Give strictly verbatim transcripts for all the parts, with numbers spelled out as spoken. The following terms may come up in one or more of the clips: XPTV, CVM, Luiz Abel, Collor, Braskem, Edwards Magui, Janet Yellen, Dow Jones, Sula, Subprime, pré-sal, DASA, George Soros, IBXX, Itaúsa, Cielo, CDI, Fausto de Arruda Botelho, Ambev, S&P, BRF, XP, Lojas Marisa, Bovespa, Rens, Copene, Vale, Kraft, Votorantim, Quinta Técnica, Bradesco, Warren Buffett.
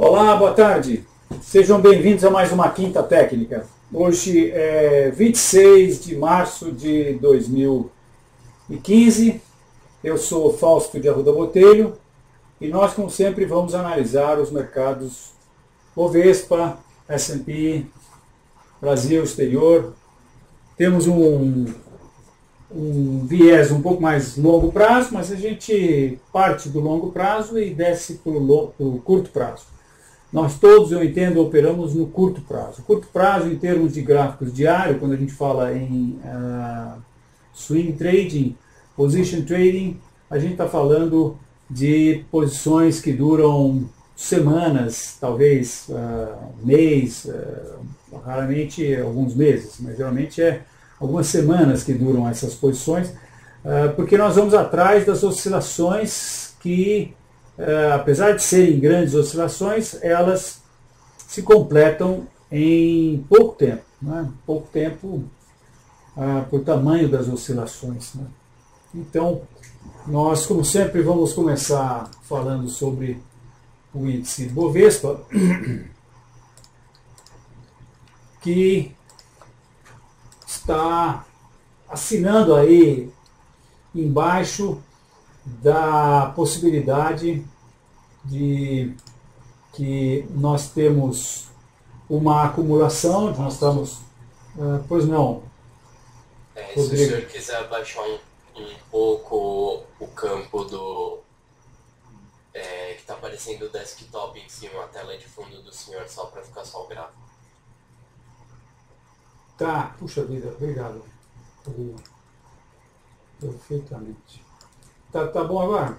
Olá, boa tarde. Sejam bem-vindos a mais uma Quinta Técnica. Hoje é vinte e seis de março de dois mil e quinze. Eu sou Fausto de Arruda Botelho e nós, como sempre, vamos analisar os mercados Bovespa, S and P, Brasil, exterior. Temos um, um viés um pouco mais longo prazo, mas a gente parte do longo prazo e desce para o curto prazo. Nós todos, eu entendo, operamos no curto prazo. Curto prazo, em termos de gráficos diário, quando a gente fala em uh, swing trading, position trading, a gente está falando de posições que duram semanas, talvez uh, mês, uh, raramente alguns meses, mas geralmente é algumas semanas que duram essas posições, uh, porque nós vamos atrás das oscilações que... Uh, apesar de serem grandes oscilações, elas se completam em pouco tempo, né? Pouco tempo uh, por tamanho das oscilações, né? Então, nós, como sempre, vamos começar falando sobre o índice Bovespa, que está assinando aí embaixo da possibilidade de que nós temos uma acumulação, nós estamos... Uh, pois não. É, se o senhor quiser abaixar um, um pouco o campo do... É, que está aparecendo o desktop em cima, a tela de fundo do senhor, só para ficar só o gráfico. Tá, puxa vida, obrigado. Perfeitamente. Tá, tá bom agora?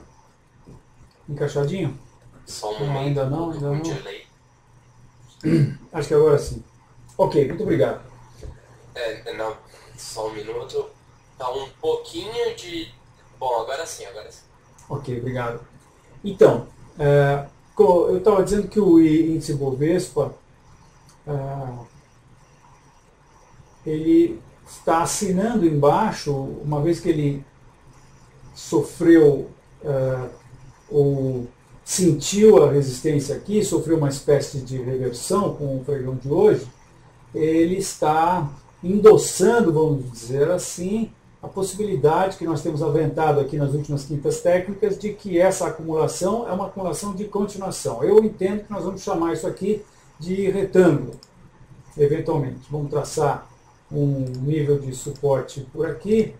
Encaixadinho? Só um momento. Ainda não, ainda não. Acho que agora sim. Ok, muito obrigado. É, não, só um minuto. Tá um pouquinho de... Bom, agora sim, agora sim. Ok, obrigado. Então, é, eu estava dizendo que o índice Bovespa, é, ele está assinando embaixo, uma vez que ele... sofreu uh, ou sentiu a resistência aqui, sofreu uma espécie de reversão com o pregão de hoje, ele está endossando, vamos dizer assim, a possibilidade que nós temos aventado aqui nas últimas quintas técnicas de que essa acumulação é uma acumulação de continuação. Eu entendo que nós vamos chamar isso aqui de retângulo, eventualmente. Vamos traçar um nível de suporte por aqui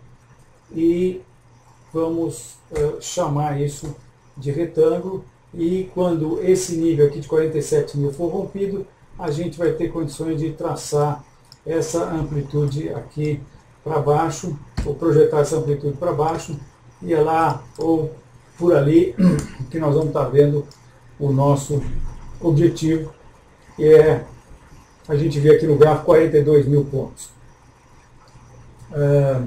e... vamos uh, chamar isso de retângulo, e quando esse nível aqui de quarenta e sete mil for rompido, a gente vai ter condições de traçar essa amplitude aqui para baixo, ou projetar essa amplitude para baixo, e é lá ou por ali que nós vamos estar vendo o nosso objetivo, que é, a gente vê aqui no gráfico, quarenta e dois mil pontos. Uh,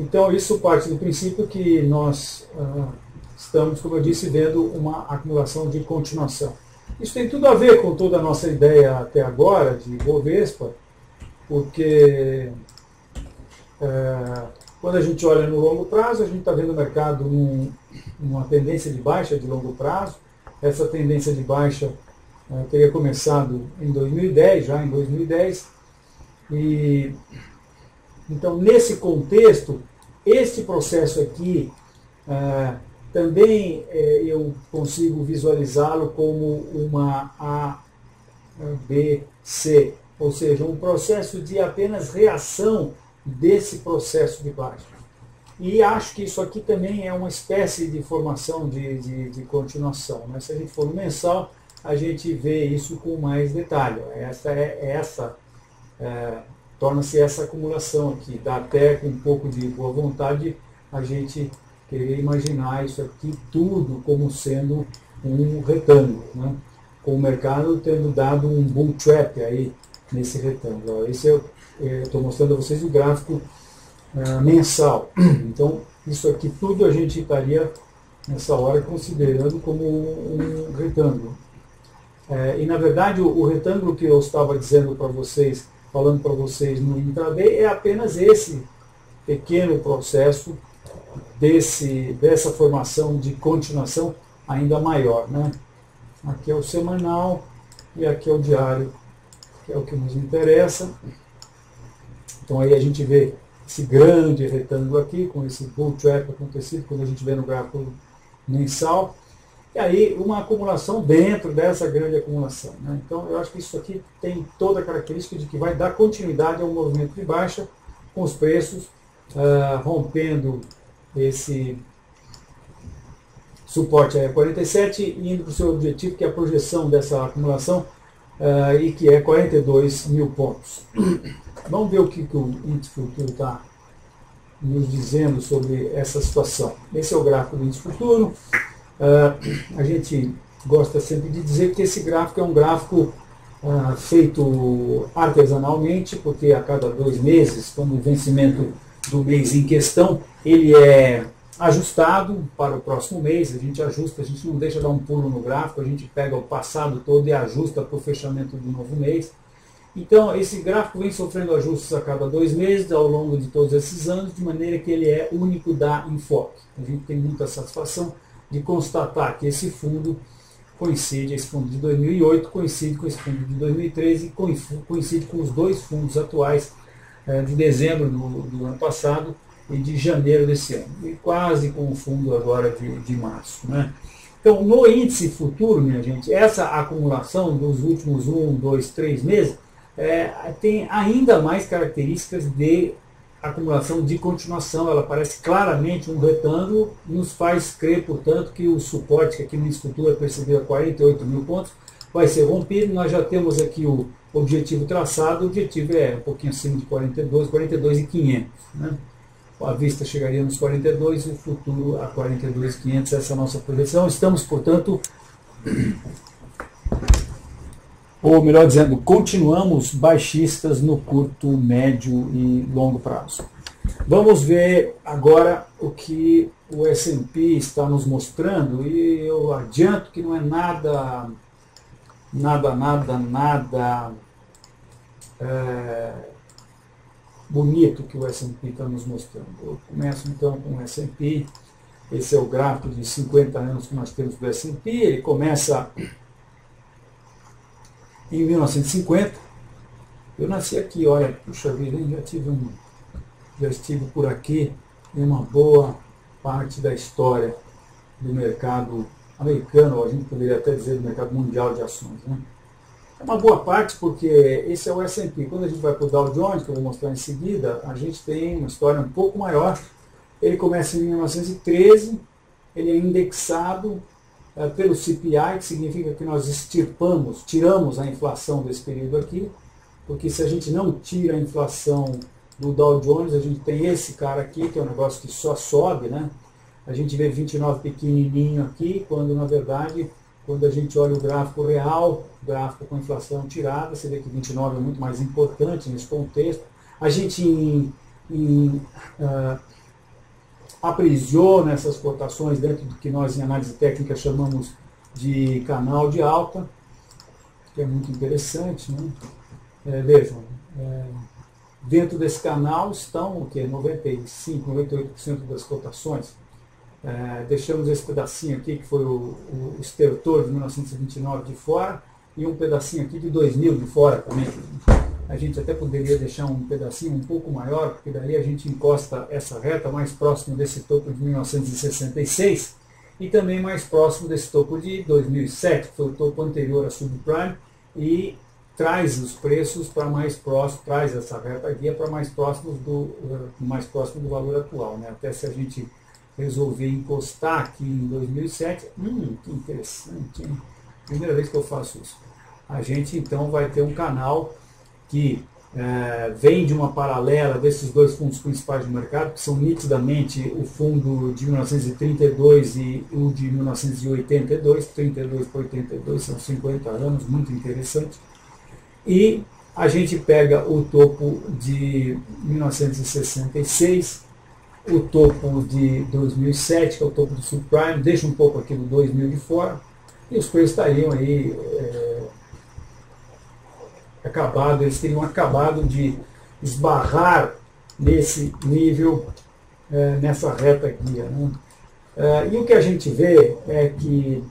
Então, isso parte do princípio que nós uh, estamos, como eu disse, vendo uma acumulação de continuação. Isso tem tudo a ver com toda a nossa ideia até agora de Bovespa, porque uh, quando a gente olha no longo prazo, a gente está vendo o mercado num, numa tendência de baixa de longo prazo. Essa tendência de baixa uh, teria começado em dois mil e dez, já em dois mil e dez, e... Então, nesse contexto, este processo aqui, ah, também eh, eu consigo visualizá-lo como uma A, B, C, ou seja, um processo de apenas reação desse processo de baixa. E acho que isso aqui também é uma espécie de formação de, de, de continuação, mas se a gente for no mensal, a gente vê isso com mais detalhe. Essa é essa... É, torna-se essa acumulação aqui. Dá até, com um pouco de boa vontade, a gente querer imaginar isso aqui tudo como sendo um retângulo, né? Com o mercado tendo dado um bull trap aí nesse retângulo. Esse eu estou mostrando a vocês o gráfico uh, mensal. Então, isso aqui tudo a gente estaria, nessa hora, considerando como um retângulo. Uh, e, na verdade, o, o retângulo que eu estava dizendo para vocês, falando para vocês no intraday, é apenas esse pequeno processo desse, dessa formação de continuação ainda maior, né? aqui é o semanal e aqui é o diário, que é o que nos interessa. Então aí a gente vê esse grande retângulo aqui, com esse bull trap acontecido, quando a gente vê no gráfico mensal. E aí uma acumulação dentro dessa grande acumulação, né? Então eu acho que isso aqui tem toda a característica de que vai dar continuidade ao movimento de baixa, com os preços uh, rompendo esse suporte é quarenta e sete e indo para o seu objetivo, que é a projeção dessa acumulação, uh, e que é quarenta e dois mil pontos. Vamos ver o que, que o índice futuro está nos dizendo sobre essa situação. Esse é o gráfico do índice futuro. Uh, a gente gosta sempre de dizer que esse gráfico é um gráfico uh, feito artesanalmente, porque a cada dois meses, quando o vencimento do mês em questão, ele é ajustado para o próximo mês. A gente ajusta, a gente não deixa dar um pulo no gráfico, a gente pega o passado todo e ajusta para o fechamento do novo mês. Então, esse gráfico vem sofrendo ajustes a cada dois meses, ao longo de todos esses anos, de maneira que ele é único da Enfoque. A gente tem muita satisfação de constatar que esse fundo coincide, esse fundo de dois mil e oito, coincide com esse fundo de dois mil e treze, e coincide com os dois fundos atuais, de dezembro do, do ano passado e de janeiro desse ano, e quase com o fundo agora de, de março, né? Então, no índice futuro, minha gente, essa acumulação dos últimos um, dois, três meses é, tem ainda mais características de acumulação de continuação. Ela parece claramente um retângulo, nos faz crer, portanto, que o suporte que aqui no índice futuro é percebido a quarenta e oito mil pontos vai ser rompido. Nós já temos aqui o objetivo traçado, o objetivo é um pouquinho acima de quarenta e dois, quarenta e dois mil e quinhentos, né? A vista chegaria nos quarenta e dois, o futuro a quarenta e dois mil e quinhentos, essa é a nossa projeção. Estamos, portanto, ou melhor dizendo, continuamos baixistas no curto, médio e longo prazo. Vamos ver agora o que o S e P está nos mostrando, e eu adianto que não é nada, nada, nada, nada... É, bonito que o S e P está nos mostrando. Eu começo então com o S e P. Esse é o gráfico de cinquenta anos que nós temos do S e P. Ele começa em mil novecentos e cinquenta. Eu nasci aqui, olha, puxa vida, hein? Já tive um, já estive por aqui em uma boa parte da história do mercado americano, ou a gente poderia até dizer do mercado mundial de ações, né? É uma boa parte, porque esse é o S e P. Quando a gente vai para o Dow Jones, que eu vou mostrar em seguida, a gente tem uma história um pouco maior. Ele começa em mil novecentos e treze, ele é indexado é, pelo C P I, que significa que nós extirpamos, tiramos a inflação desse período aqui, porque se a gente não tira a inflação do Dow Jones, a gente tem esse cara aqui, que é um negócio que só sobe, né? A gente vê vinte e nove pequenininho aqui, quando na verdade... Quando a gente olha o gráfico real, gráfico com inflação tirada, você vê que vinte e nove é muito mais importante nesse contexto. A gente em, em, ah, aprisiona essas cotações dentro do que nós em análise técnica chamamos de canal de alta, que é muito interessante, né? É, vejam, é, dentro desse canal estão o quê? noventa e cinco por cento, noventa e oito por cento das cotações. É, deixamos esse pedacinho aqui, que foi o, o estertor de mil novecentos e vinte e nove, de fora, e um pedacinho aqui de dois mil de fora também. A gente até poderia deixar um pedacinho um pouco maior, porque daí a gente encosta essa reta mais próximo desse topo de mil novecentos e sessenta e seis e também mais próximo desse topo de dois mil e sete, que foi o topo anterior à Subprime, e traz os preços para mais próximo, traz essa reta guia para mais próximo do, mais próximo do valor atual, né? Até se a gente resolvi encostar aqui em dois mil e sete. Hum, que interessante, hein? Primeira vez que eu faço isso. A gente, então, vai ter um canal que é, vem de uma paralela desses dois fundos principais do mercado, que são nitidamente o fundo de mil novecentos e trinta e dois e o de mil novecentos e oitenta e dois. trinta e dois para oitenta e dois são cinquenta anos, muito interessante. E a gente pega o topo de mil novecentos e sessenta e seis, o topo de dois mil e sete, que é o topo do subprime, deixa um pouco aqui do dois mil de fora, e os preços estariam aí é, acabado, eles teriam acabado de esbarrar nesse nível, é, nessa reta guia, né? É, e o que a gente vê é que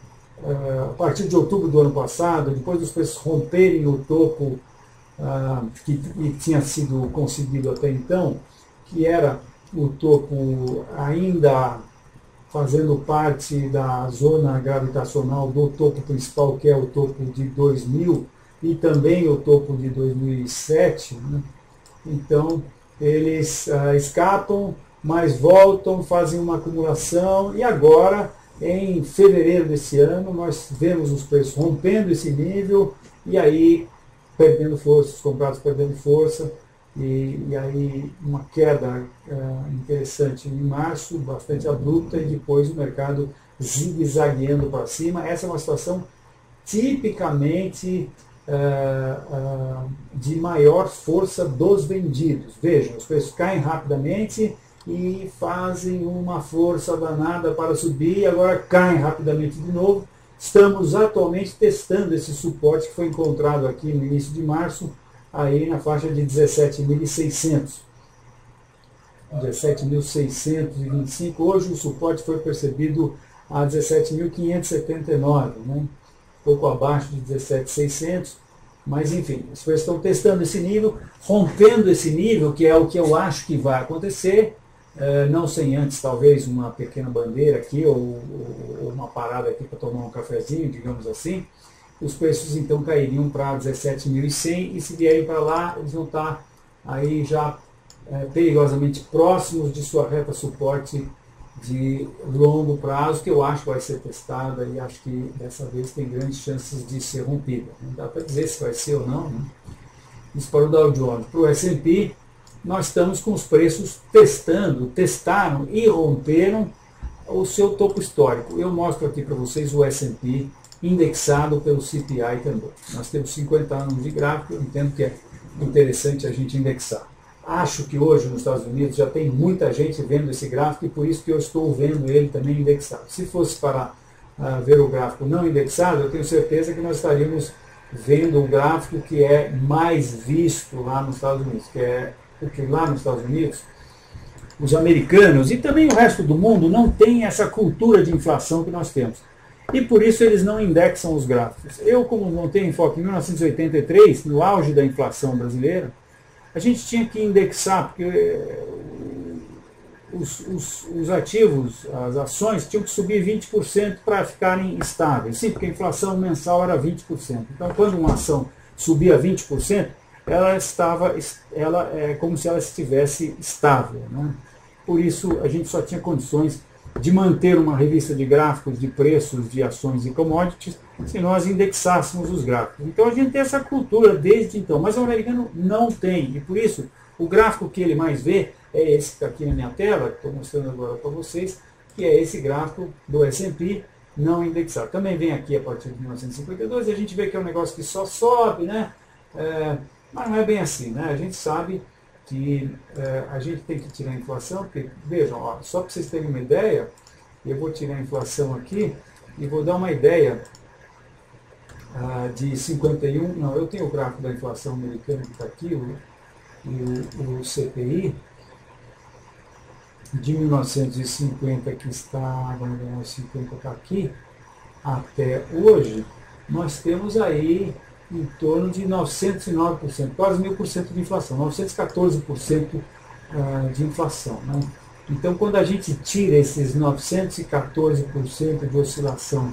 a partir de outubro do ano passado, depois dos preços romperem o topo uh, que, que tinha sido conseguido até então, que era o topo ainda fazendo parte da zona gravitacional do topo principal, que é o topo de dois mil, e também o topo de dois mil e sete, né? Então eles uh, escapam, mas voltam, fazem uma acumulação, e agora, em fevereiro desse ano, nós vemos os preços rompendo esse nível, e aí perdendo força, os comprados perdendo força, e, e aí uma queda uh, interessante em março, bastante abrupta, e depois o mercado zigue-zagueando para cima. Essa é uma situação tipicamente uh, uh, de maior força dos vendidos. Vejam, os preços caem rapidamente e fazem uma força danada para subir, e agora caem rapidamente de novo. Estamos atualmente testando esse suporte que foi encontrado aqui no início de março, aí na faixa de dezessete mil e seiscentos. dezessete mil seiscentos e vinte e cinco, hoje o suporte foi percebido a dezessete mil quinhentos e setenta e nove, né? Um pouco abaixo de dezessete mil e seiscentos. Mas, enfim, as pessoas estão testando esse nível, rompendo esse nível, que é o que eu acho que vai acontecer, não sem antes, talvez, uma pequena bandeira aqui, ou uma parada aqui para tomar um cafezinho, digamos assim. Os preços, então, cairiam para dezessete mil e cem, e se vierem para lá, eles vão estar aí já perigosamente próximos de sua reta suporte de longo prazo, que eu acho que vai ser testada, e acho que dessa vez tem grandes chances de ser rompida. Não dá para dizer se vai ser ou não, né? Isso para o Dow Jones. Para o S and P, nós estamos com os preços testando, testaram e romperam o seu topo histórico. Eu mostro aqui para vocês o S and P indexado pelo C P I também. Nós temos cinquenta anos de gráfico, eu entendo que é interessante a gente indexar. Acho que hoje nos Estados Unidos já tem muita gente vendo esse gráfico, e por isso que eu estou vendo ele também indexado. Se fosse para uh, ver o gráfico não indexado, eu tenho certeza que nós estaríamos vendo um gráfico que é mais visto lá nos Estados Unidos, que é porque lá nos Estados Unidos os americanos e também o resto do mundo não tem essa cultura de inflação que nós temos. E por isso eles não indexam os gráficos. Eu, como montei o Enfoque em mil novecentos e oitenta e três, no auge da inflação brasileira, a gente tinha que indexar, porque os, os, os ativos, as ações, tinham que subir vinte por cento para ficarem estáveis. Sim, porque a inflação mensal era vinte por cento. Então, quando uma ação subia vinte por cento, ela estava, ela, é como se ela estivesse estável, né? Por isso, a gente só tinha condições de manter uma revista de gráficos de preços de ações e commodities se nós indexássemos os gráficos. Então a gente tem essa cultura desde então, mas o americano não tem, e por isso o gráfico que ele mais vê é esse que está aqui na minha tela, que estou mostrando agora para vocês, que é esse gráfico do S and P não indexado. Também vem aqui a partir de mil novecentos e cinquenta e dois, e a gente vê que é um negócio que só sobe, né? É, mas não é bem assim, né? A gente sabe que é, a gente tem que tirar a inflação, porque, vejam, ó, só para vocês terem uma ideia, eu vou tirar a inflação aqui e vou dar uma ideia Uh, de cinquenta e um, não, eu tenho o gráfico da inflação americana que está aqui, o, o, o C P I, de mil novecentos e cinquenta, que está, mil novecentos e cinquenta está aqui, até hoje, nós temos aí em torno de novecentos e nove por cento, quase mil por cento de inflação, novecentos e quatorze por cento de inflação, né? Então, quando a gente tira esses novecentos e quatorze por cento de oscilação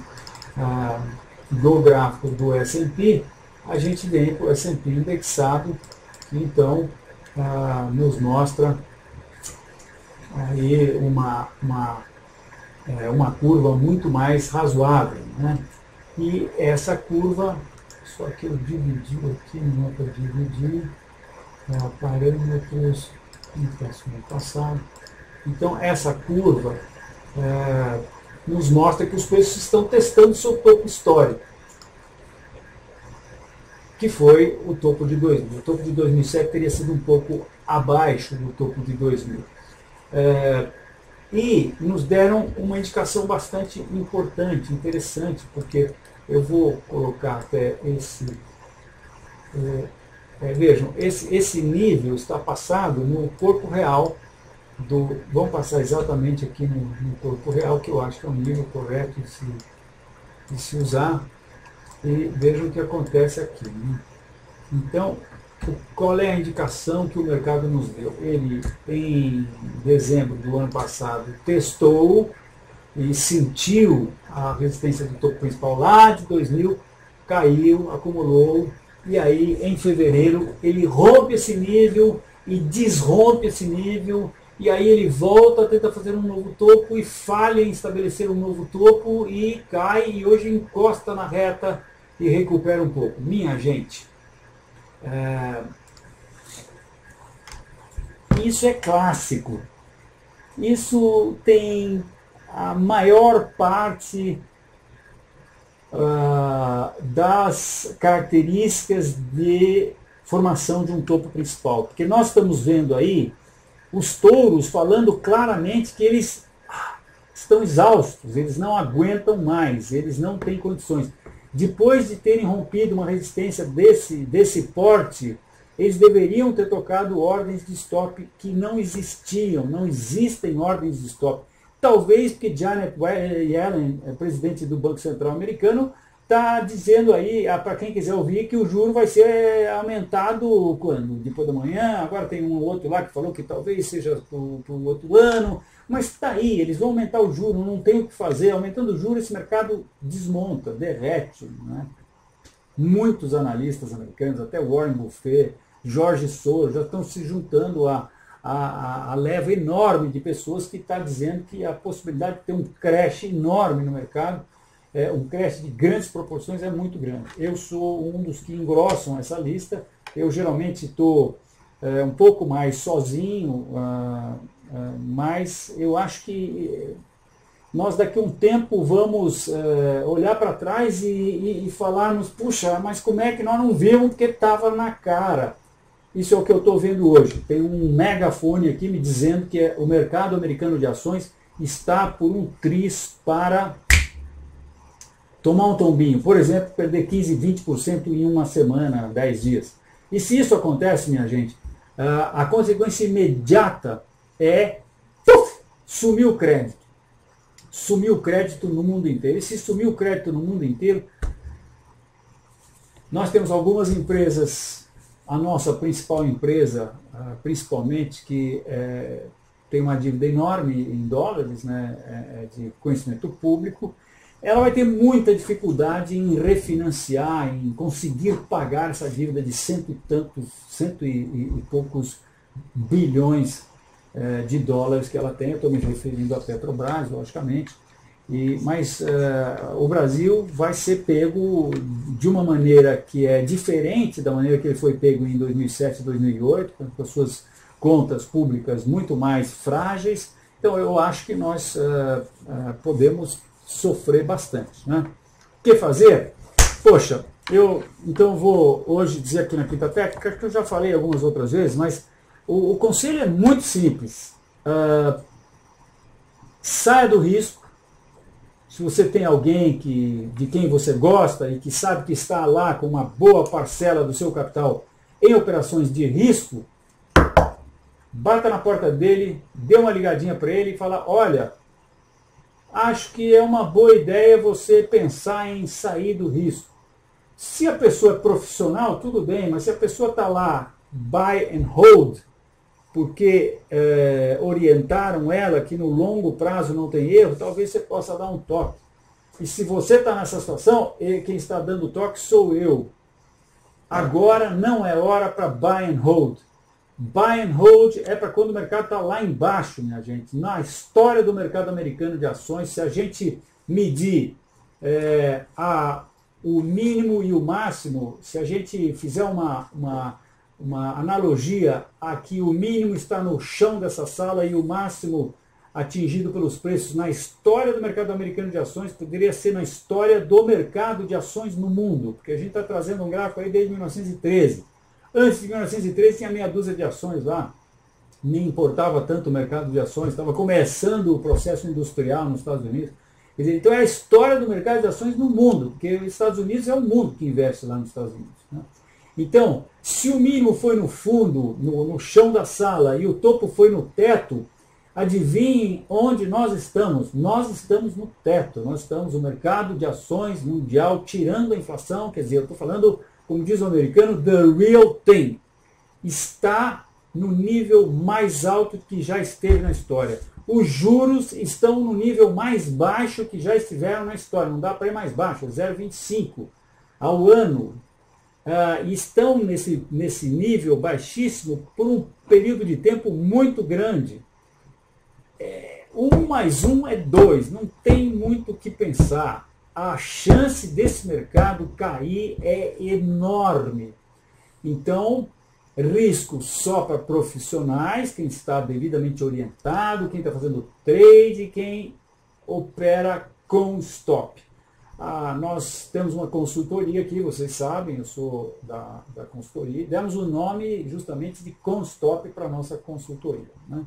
uh, do gráfico do S and P, a gente vem para o S and P indexado, que então ah, nos mostra aí uma, uma, é, uma curva muito mais razoável, né? E essa curva, só que eu dividi aqui, não é para dividir, ah, parâmetros, inflação passado. Então essa curva é, nos mostra que os preços estão testando seu topo histórico, que foi o topo de dois mil. O topo de dois mil e sete teria sido um pouco abaixo do topo de dois mil. É, e nos deram uma indicação bastante importante, interessante, porque eu vou colocar até esse... É, é, vejam, esse, esse nível está passado no corpo real, Do, vamos passar exatamente aqui no, no corpo real, que eu acho que é um nível correto de se e se usar, e vejam o que acontece aqui, né? Então, qual é a indicação que o mercado nos deu? Ele, em dezembro do ano passado, testou e sentiu a resistência do topo principal lá de dois mil, caiu, acumulou, e aí, em fevereiro, ele rompe esse nível e desrompe esse nível, e aí ele volta, tenta fazer um novo topo e falha em estabelecer um novo topo e cai, e hoje encosta na reta e recupera um pouco. Minha gente, é... isso é clássico. Isso tem a maior parte uh, das características de formação de um topo principal, porque nós estamos vendo aí os touros falando claramente que eles estão exaustos, eles não aguentam mais, eles não têm condições. Depois de terem rompido uma resistência desse, desse porte, eles deveriam ter tocado ordens de stop que não existiam, não existem ordens de stop. Talvez porque Janet Yellen, presidente do Banco Central americano, está dizendo aí, para quem quiser ouvir, que o juro vai ser aumentado quando? Depois da manhã, agora tem um outro lá que falou que talvez seja para o outro ano, mas está aí, eles vão aumentar o juro, não tem o que fazer, aumentando o juro esse mercado desmonta, derrete, né? Muitos analistas americanos, até Warren Buffett, George Soros, já estão se juntando a, a, a leva enorme de pessoas que está dizendo que a possibilidade de ter um crash enorme no mercado, É, um crash de grandes proporções é muito grande. Eu sou um dos que engrossam essa lista. Eu geralmente estou é, um pouco mais sozinho, ah, ah, mas eu acho que nós daqui a um tempo vamos é, olhar para trás e, e, e falarmos, puxa, mas como é que nós não vimos porque estava na cara? Isso é o que eu estou vendo hoje. Tem um megafone aqui me dizendo que é, o mercado americano de ações está por um tris para... tomar um tombinho, por exemplo, perder quinze, vinte por cento em uma semana, dez dias. E se isso acontece, minha gente, a consequência imediata é puf, sumir o crédito. Sumir o crédito no mundo inteiro. E se sumir o crédito no mundo inteiro, nós temos algumas empresas, a nossa principal empresa, principalmente, que é, tem uma dívida enorme em dólares, né, de conhecimento público, ela vai ter muita dificuldade em refinanciar, em conseguir pagar essa dívida de cento e tantos, cento e, e poucos bilhões eh, de dólares que ela tem. Eu estou me referindo à Petrobras, logicamente. E, mas eh, o Brasil vai ser pego de uma maneira que é diferente da maneira que ele foi pego em dois mil e sete, dois mil e oito, com as suas contas públicas muito mais frágeis. Então eu acho que nós eh, podemos... sofrer bastante, né? O que fazer? Poxa, eu então vou hoje dizer aqui na Quinta Técnica, que eu já falei algumas outras vezes, mas o, o conselho é muito simples. Uh, saia do risco. Se você tem alguém que, de quem você gosta e que sabe que está lá com uma boa parcela do seu capital em operações de risco, bata na porta dele, dê uma ligadinha para ele e fala, olha... acho que é uma boa ideia você pensar em sair do risco. Se a pessoa é profissional, tudo bem, mas se a pessoa está lá, buy and hold, porque é, orientaram ela que no longo prazo não tem erro, talvez você possa dar um toque. E se você está nessa situação, quem está dando toque sou eu. Agora não é hora para buy and hold. Buy and hold é para quando o mercado está lá embaixo, minha gente. Na história do mercado americano de ações, se a gente medir é, a, o mínimo e o máximo, se a gente fizer uma, uma, uma analogia a que o mínimo está no chão dessa sala e o máximo atingido pelos preços na história do mercado americano de ações, poderia ser na história do mercado de ações no mundo, porque a gente está trazendo um gráfico aí desde mil novecentos e treze. Antes de mil novecentos e treze tinha meia dúzia de ações lá, nem importava tanto o mercado de ações, estava começando o processo industrial nos Estados Unidos. Quer dizer, então é a história do mercado de ações no mundo, porque os Estados Unidos é o mundo que investe lá nos Estados Unidos, né? Então, se o mínimo foi no fundo, no, no chão da sala, e o topo foi no teto, Adivinhem onde nós estamos? Nós estamos no teto, nós estamos no mercado de ações mundial, tirando a inflação, quer dizer, eu estou falando, como diz o americano, the real thing. Está no nível mais alto que já esteve na história. Os juros estão no nível mais baixo que já estiveram na história, não dá para ir mais baixo, zero vírgula vinte e cinco ao ano. Uh, estão nesse, nesse nível baixíssimo por um período de tempo muito grande. É, um mais um é dois, não tem muito o que pensar. A chance desse mercado cair é enorme. Então, risco só para profissionais, quem está devidamente orientado, quem está fazendo trade, quem opera com stop. Ah, nós temos uma consultoria aqui, vocês sabem, eu sou da, da consultoria, demos o nome justamente de CONSTOP para a nossa consultoria, né?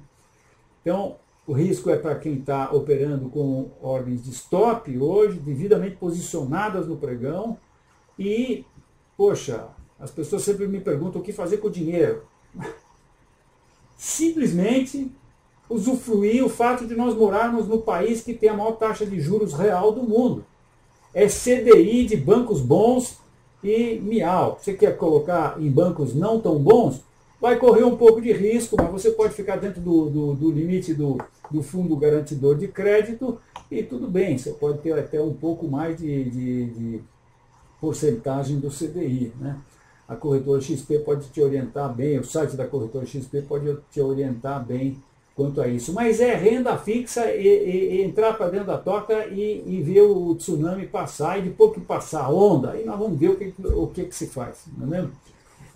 Então, o risco é para quem está operando com ordens de stop hoje, devidamente posicionadas no pregão, e, poxa, as pessoas sempre me perguntam o que fazer com o dinheiro. Simplesmente usufruir o fato de nós morarmos no país que tem a maior taxa de juros real do mundo. É C D I de bancos bons e miau. Você quer colocar em bancos não tão bons? Vai correr um pouco de risco, mas você pode ficar dentro do, do, do limite do, do fundo garantidor de crédito e tudo bem, você pode ter até um pouco mais de, de, de porcentagem do C D I, né? A corretora X P pode te orientar bem, o site da corretora X P pode te orientar bem quanto a isso. Mas é renda fixa, e, e, e entrar para dentro da toca e, e ver o tsunami passar, e depois que passar a onda, aí nós vamos ver o que, o que, que se faz, não é mesmo?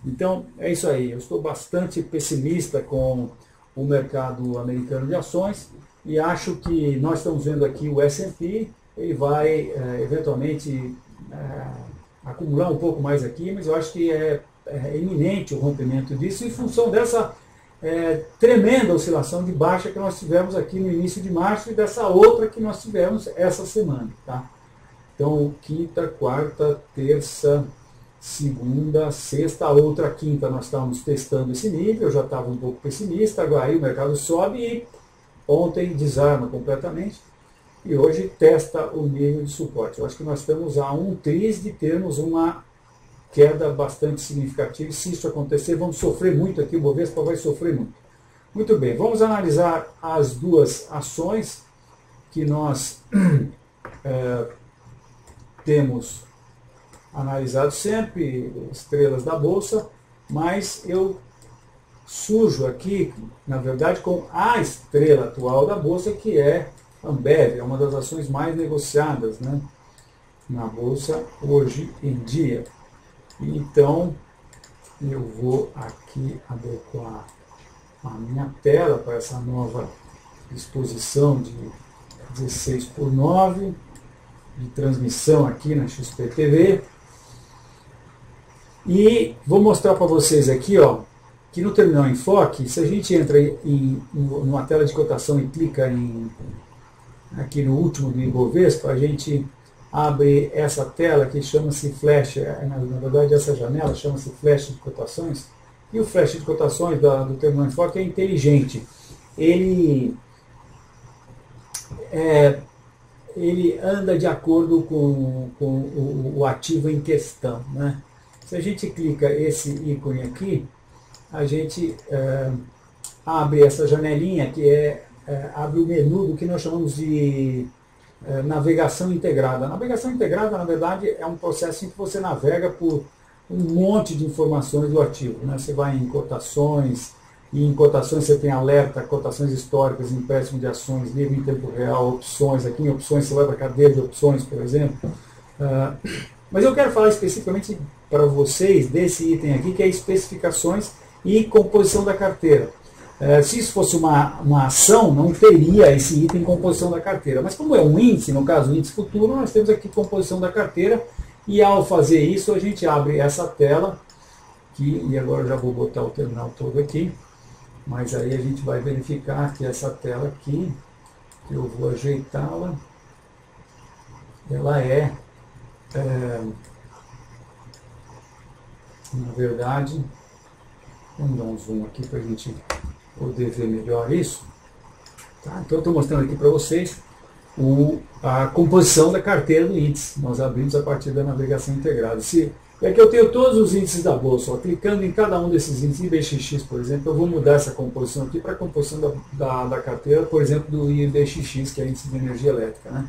Então, é isso aí. Eu estou bastante pessimista com o mercado americano de ações, e acho que nós estamos vendo aqui o S and P, ele vai é, eventualmente é, acumular um pouco mais aqui, mas eu acho que é, é iminente o rompimento disso, em função dessa... É, tremenda oscilação de baixa que nós tivemos aqui no início de março e dessa outra que nós tivemos essa semana, tá? Então, quinta, quarta, terça, segunda, sexta, outra quinta nós estávamos testando esse nível, eu já estava um pouco pessimista, agora aí o mercado sobe e ontem desarma completamente e hoje testa o nível de suporte. Eu acho que nós estamos a um tris de termos uma queda bastante significativa, e se isso acontecer, vamos sofrer muito aqui, o Bovespa vai sofrer muito. Muito bem, vamos analisar as duas ações que nós é, temos analisado sempre, estrelas da Bolsa, mas eu surjo aqui, na verdade, com a estrela atual da Bolsa, que é Ambev, é uma das ações mais negociadas, né, na Bolsa hoje em dia. Então, eu vou aqui adequar a minha tela para essa nova exposição de dezesseis por nove, de transmissão aqui na X P T V. E vou mostrar para vocês aqui, ó, que no terminal Enfoque, se a gente entra em, em numa tela de cotação e clica em, aqui no último do Ibovespa, a gente... abre essa tela que chama-se flash, na verdade essa janela chama-se flash de cotações, e o flash de cotações da, do terminal Enfoque é inteligente. Ele, é, ele anda de acordo com, com o, o ativo em questão, né? Se a gente clica esse ícone aqui, a gente é, abre essa janelinha que é, é, abre o menu do que nós chamamos de... navegação integrada. A navegação integrada, na verdade, é um processo em que você navega por um monte de informações do ativo, né? Você vai em cotações, e em cotações você tem alerta, cotações históricas, empréstimo de ações, livre em tempo real, opções. Aqui em opções você vai para a cadeia de opções, por exemplo. Mas eu quero falar especificamente para vocês desse item aqui, que é especificações e composição da carteira. Se isso fosse uma, uma ação, não teria esse item composição da carteira. Mas como é um índice, no caso o índice futuro, nós temos aqui composição da carteira. E ao fazer isso, a gente abre essa tela. Que, e agora eu já vou botar o terminal todo aqui. Mas aí a gente vai verificar que essa tela aqui, que eu vou ajeitá-la. Ela é, é, na verdade, vamos dar um zoom aqui para a gente... poder ver melhor isso. Tá? Então eu estou mostrando aqui para vocês o, a composição da carteira do índice. Nós abrimos a partir da navegação integrada. Se, é que eu tenho todos os índices da bolsa. Ó, clicando em cada um desses índices, I B X X, por exemplo, eu vou mudar essa composição aqui para a composição da, da, da carteira, por exemplo, do I B X X, que é índice de energia elétrica. Né?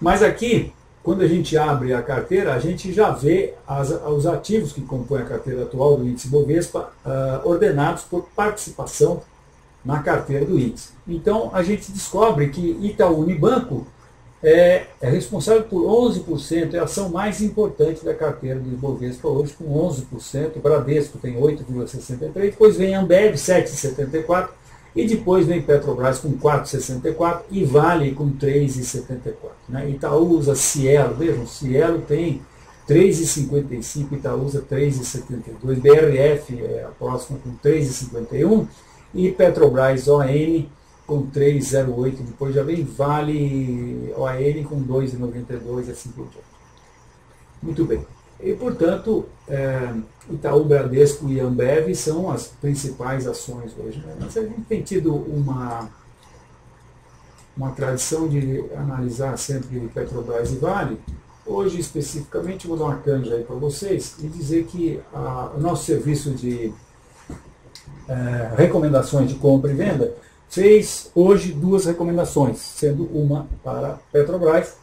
Mas aqui, quando a gente abre a carteira, a gente já vê as, os ativos que compõem a carteira atual do índice Bovespa uh, ordenados por participação na carteira do índice. Então, a gente descobre que Itaú Unibanco é, é responsável por onze por cento, é a ação mais importante da carteira do Bovespa hoje, com onze por cento. Bradesco tem oito vírgula sessenta e três por cento, depois vem Ambev, sete vírgula setenta e quatro por cento, e depois vem Petrobras com quatro vírgula sessenta e quatro por cento e Vale com três vírgula setenta e quatro por cento. Né? Itaúsa, Cielo, vejam, Cielo tem três vírgula cinquenta e cinco por cento, Itaúsa três vírgula setenta e dois por cento, B R F é a próxima com três vírgula cinquenta e um por cento, e Petrobras O N com três vírgula zero oito por cento, depois já vem Vale O N com dois vírgula noventa e dois por cento, assim por diante. Muito bem. E, portanto, é, Itaú, Bradesco e Ambev são as principais ações hoje. Né? Mas a gente tem tido uma, uma tradição de analisar sempre Petrobras e Vale. Hoje, especificamente, vou dar uma canja aí para vocês e dizer que a, o nosso serviço de é, recomendações de compra e venda fez hoje duas recomendações, sendo uma para Petrobras,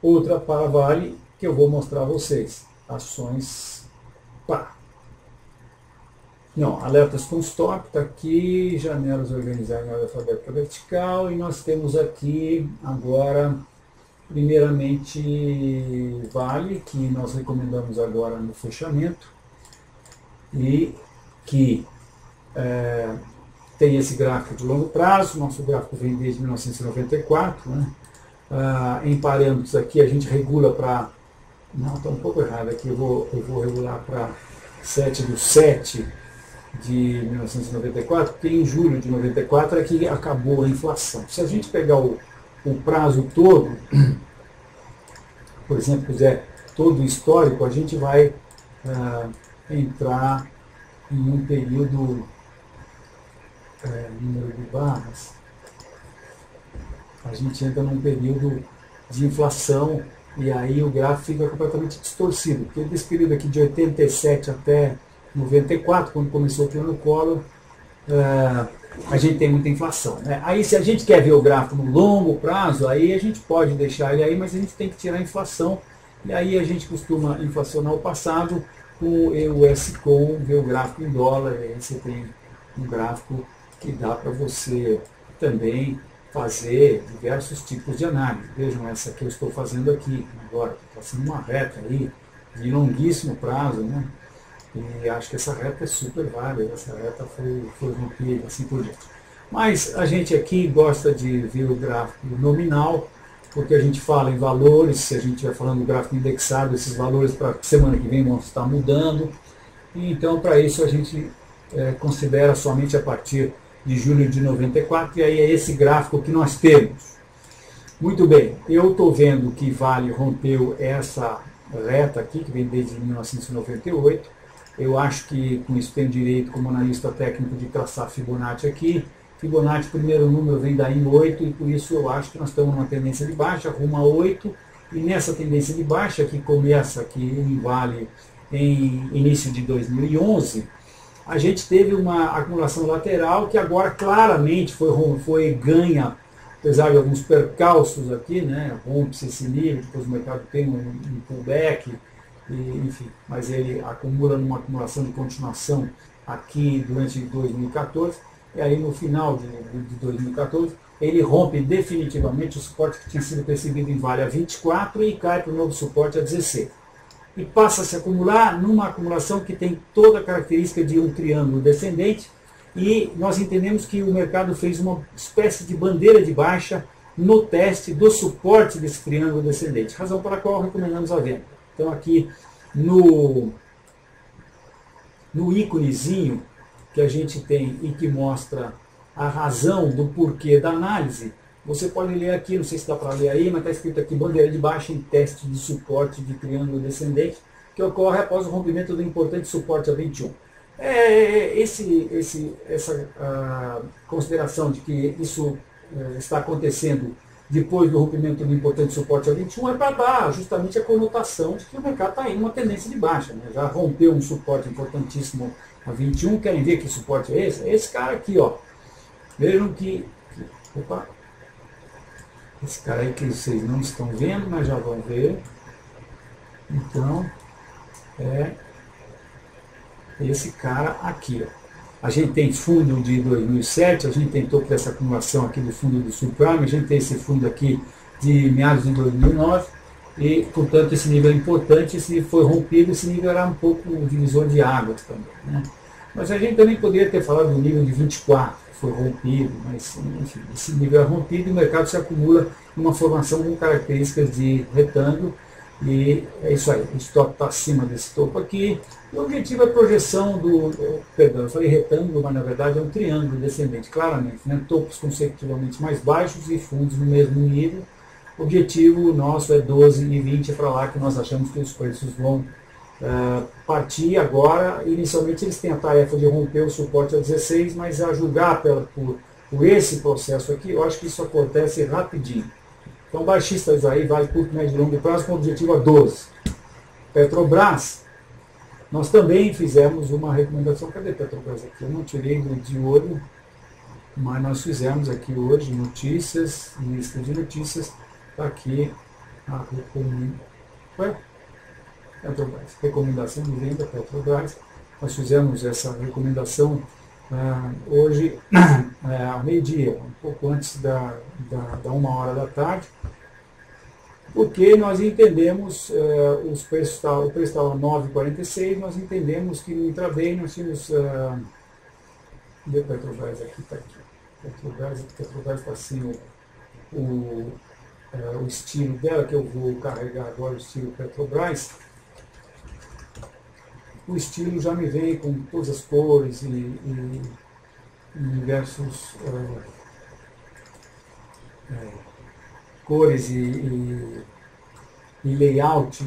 outra para Vale, que eu vou mostrar a vocês. Ações pá. Não, alertas com stop, está aqui, janelas organizadas em ordem alfabética vertical, e nós temos aqui agora, primeiramente, Vale, que nós recomendamos agora no fechamento, e que é, tem esse gráfico de longo prazo, nosso gráfico vem desde mil novecentos e noventa e quatro, né? Ah, em parâmetros aqui a gente regula para... Não, está um pouco errado aqui, eu vou, eu vou regular para sete de sete de mil novecentos e noventa e quatro, porque em julho de noventa e quatro é que acabou a inflação. Se a gente pegar o, o prazo todo, por exemplo, puser todo o histórico, a gente vai ah, entrar em um período, é, número de barras, a gente entra num período de inflação. E aí o gráfico fica completamente distorcido, porque nesse período aqui de oitenta e sete até noventa e quatro, quando começou o plano Collor, uh, a gente tem muita inflação. Né? Aí se a gente quer ver o gráfico no longo prazo, aí a gente pode deixar ele aí, mas a gente tem que tirar a inflação. E aí a gente costuma inflacionar o passado com o S com, ver o gráfico em dólar, aí você tem um gráfico que dá para você também fazer diversos tipos de análise. Vejam essa que eu estou fazendo aqui agora, está sendo uma reta aí de longuíssimo prazo, né? E acho que essa reta é super válida, essa reta foi, foi rompida, assim por diante. Mas a gente aqui gosta de ver o gráfico nominal, porque a gente fala em valores, se a gente estiver falando do gráfico indexado, esses valores para semana que vem vão estar mudando, e então para isso a gente é, considera somente a partir de julho de noventa e quatro, e aí é esse gráfico que nós temos. Muito bem, eu estou vendo que Vale rompeu essa reta aqui, que vem desde mil novecentos e noventa e oito. Eu acho que com isso tenho direito, como analista técnico, de traçar Fibonacci aqui. Fibonacci, primeiro número, vem daí em oito, e por isso eu acho que nós estamos numa tendência de baixa, rumo a oito, e nessa tendência de baixa, que começa aqui em Vale em início de dois mil e onze, a gente teve uma acumulação lateral que agora claramente foi, foi ganha, apesar de alguns percalços aqui, né? Rompe-se esse nível, depois o mercado tem um, um pullback, e, enfim, mas ele acumula numa acumulação de continuação aqui durante dois mil e quatorze, e aí no final de, de dois mil e quatorze ele rompe definitivamente o suporte que tinha sido percebido em Vale a vinte e quatro e cai para o novo suporte a dezesseis. E passa a se acumular numa acumulação que tem toda a característica de um triângulo descendente, e nós entendemos que o mercado fez uma espécie de bandeira de baixa no teste do suporte desse triângulo descendente, razão pela qual recomendamos a venda. Então aqui no, no íconezinho que a gente tem e que mostra a razão do porquê da análise, você pode ler aqui, não sei se dá para ler aí, mas está escrito aqui, bandeira de baixa em teste de suporte de triângulo descendente, que ocorre após o rompimento do importante suporte a vinte e um. É, esse, esse, essa a consideração de que isso é, está acontecendo depois do rompimento do importante suporte a vinte e um é para dar justamente a conotação de que o mercado está em uma tendência de baixa. Né? Já rompeu um suporte importantíssimo a vinte e um, querem ver que suporte é esse? É esse cara aqui, ó. Vejam que... Opa! Esse cara aí que vocês não estão vendo, mas já vão ver. Então, é... esse cara aqui, ó. A gente tem fundo de dois mil e sete, a gente tentou por essa acumulação aqui do fundo do Subprime, a gente tem esse fundo aqui de meados de dois mil e nove, e, portanto, esse nível é importante, esse nível foi rompido, esse nível era um pouco um divisor de água também. Né? Mas a gente também poderia ter falado do nível de vinte e quatro, que foi rompido, mas enfim, esse nível é rompido e o mercado se acumula numa formação com características de retângulo, e é isso aí, o stop está acima desse topo aqui. O objetivo é a projeção do, perdão, eu falei retângulo, mas na verdade é um triângulo descendente, claramente, né? Topos consecutivamente mais baixos e fundos no mesmo nível. O objetivo nosso é doze e vinte, é para lá que nós achamos que os preços vão uh, partir agora. Inicialmente eles têm a tarefa de romper o suporte a dezesseis, mas a julgar pela, por, por esse processo aqui, eu acho que isso acontece rapidinho. Então, baixistas aí, vale curto, médio e longo prazo, com objetivo a doze. Petrobras, nós também fizemos uma recomendação. Cadê Petrobras aqui? Eu não tirei de olho, mas nós fizemos aqui hoje notícias, lista de notícias, está aqui a recomendação. Petrobras, recomendação de venda Petrobras. Nós fizemos essa recomendação ah, hoje é, ao meio-dia, um pouco antes da, da, da uma hora da tarde. Porque nós entendemos, uh, os preços tá, o preço estava nove e quarenta e seis, nós entendemos que no intraday nós tínhamos... Uh, cadê o Petrobras aqui? Está aqui. Petrobras, Petrobras está assim o, o, uh, o estilo dela, que eu vou carregar agora o estilo Petrobras. O estilo já me vem com todas as cores e, e, e diversos... Uh, é, cores e, e, e layout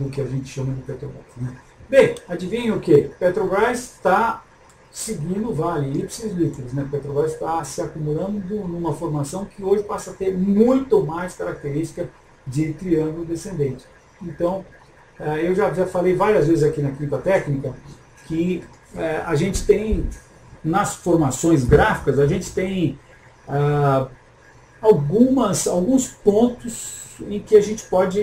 do que a gente chama de Petrobras. Né? Bem, adivinha o que? Petrobras está seguindo o Vale, ipsis litteris, né? Petrobras está se acumulando numa formação que hoje passa a ter muito mais característica de triângulo descendente. Então, eu já, já falei várias vezes aqui na Quinta Técnica que a gente tem, nas formações gráficas, a gente tem... Ah, Algumas, alguns pontos em que a gente pode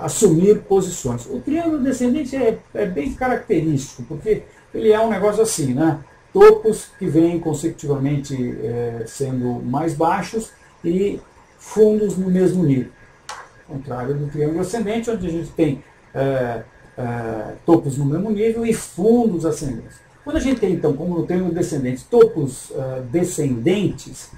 assumir posições. O triângulo descendente é, é bem característico, porque ele é um negócio assim, né? Topos que vêm consecutivamente é, sendo mais baixos e fundos no mesmo nível. Ao contrário do triângulo ascendente, onde a gente tem é, é, topos no mesmo nível e fundos ascendentes. Quando a gente tem, então, como no triângulo descendente, topos é, descendentes,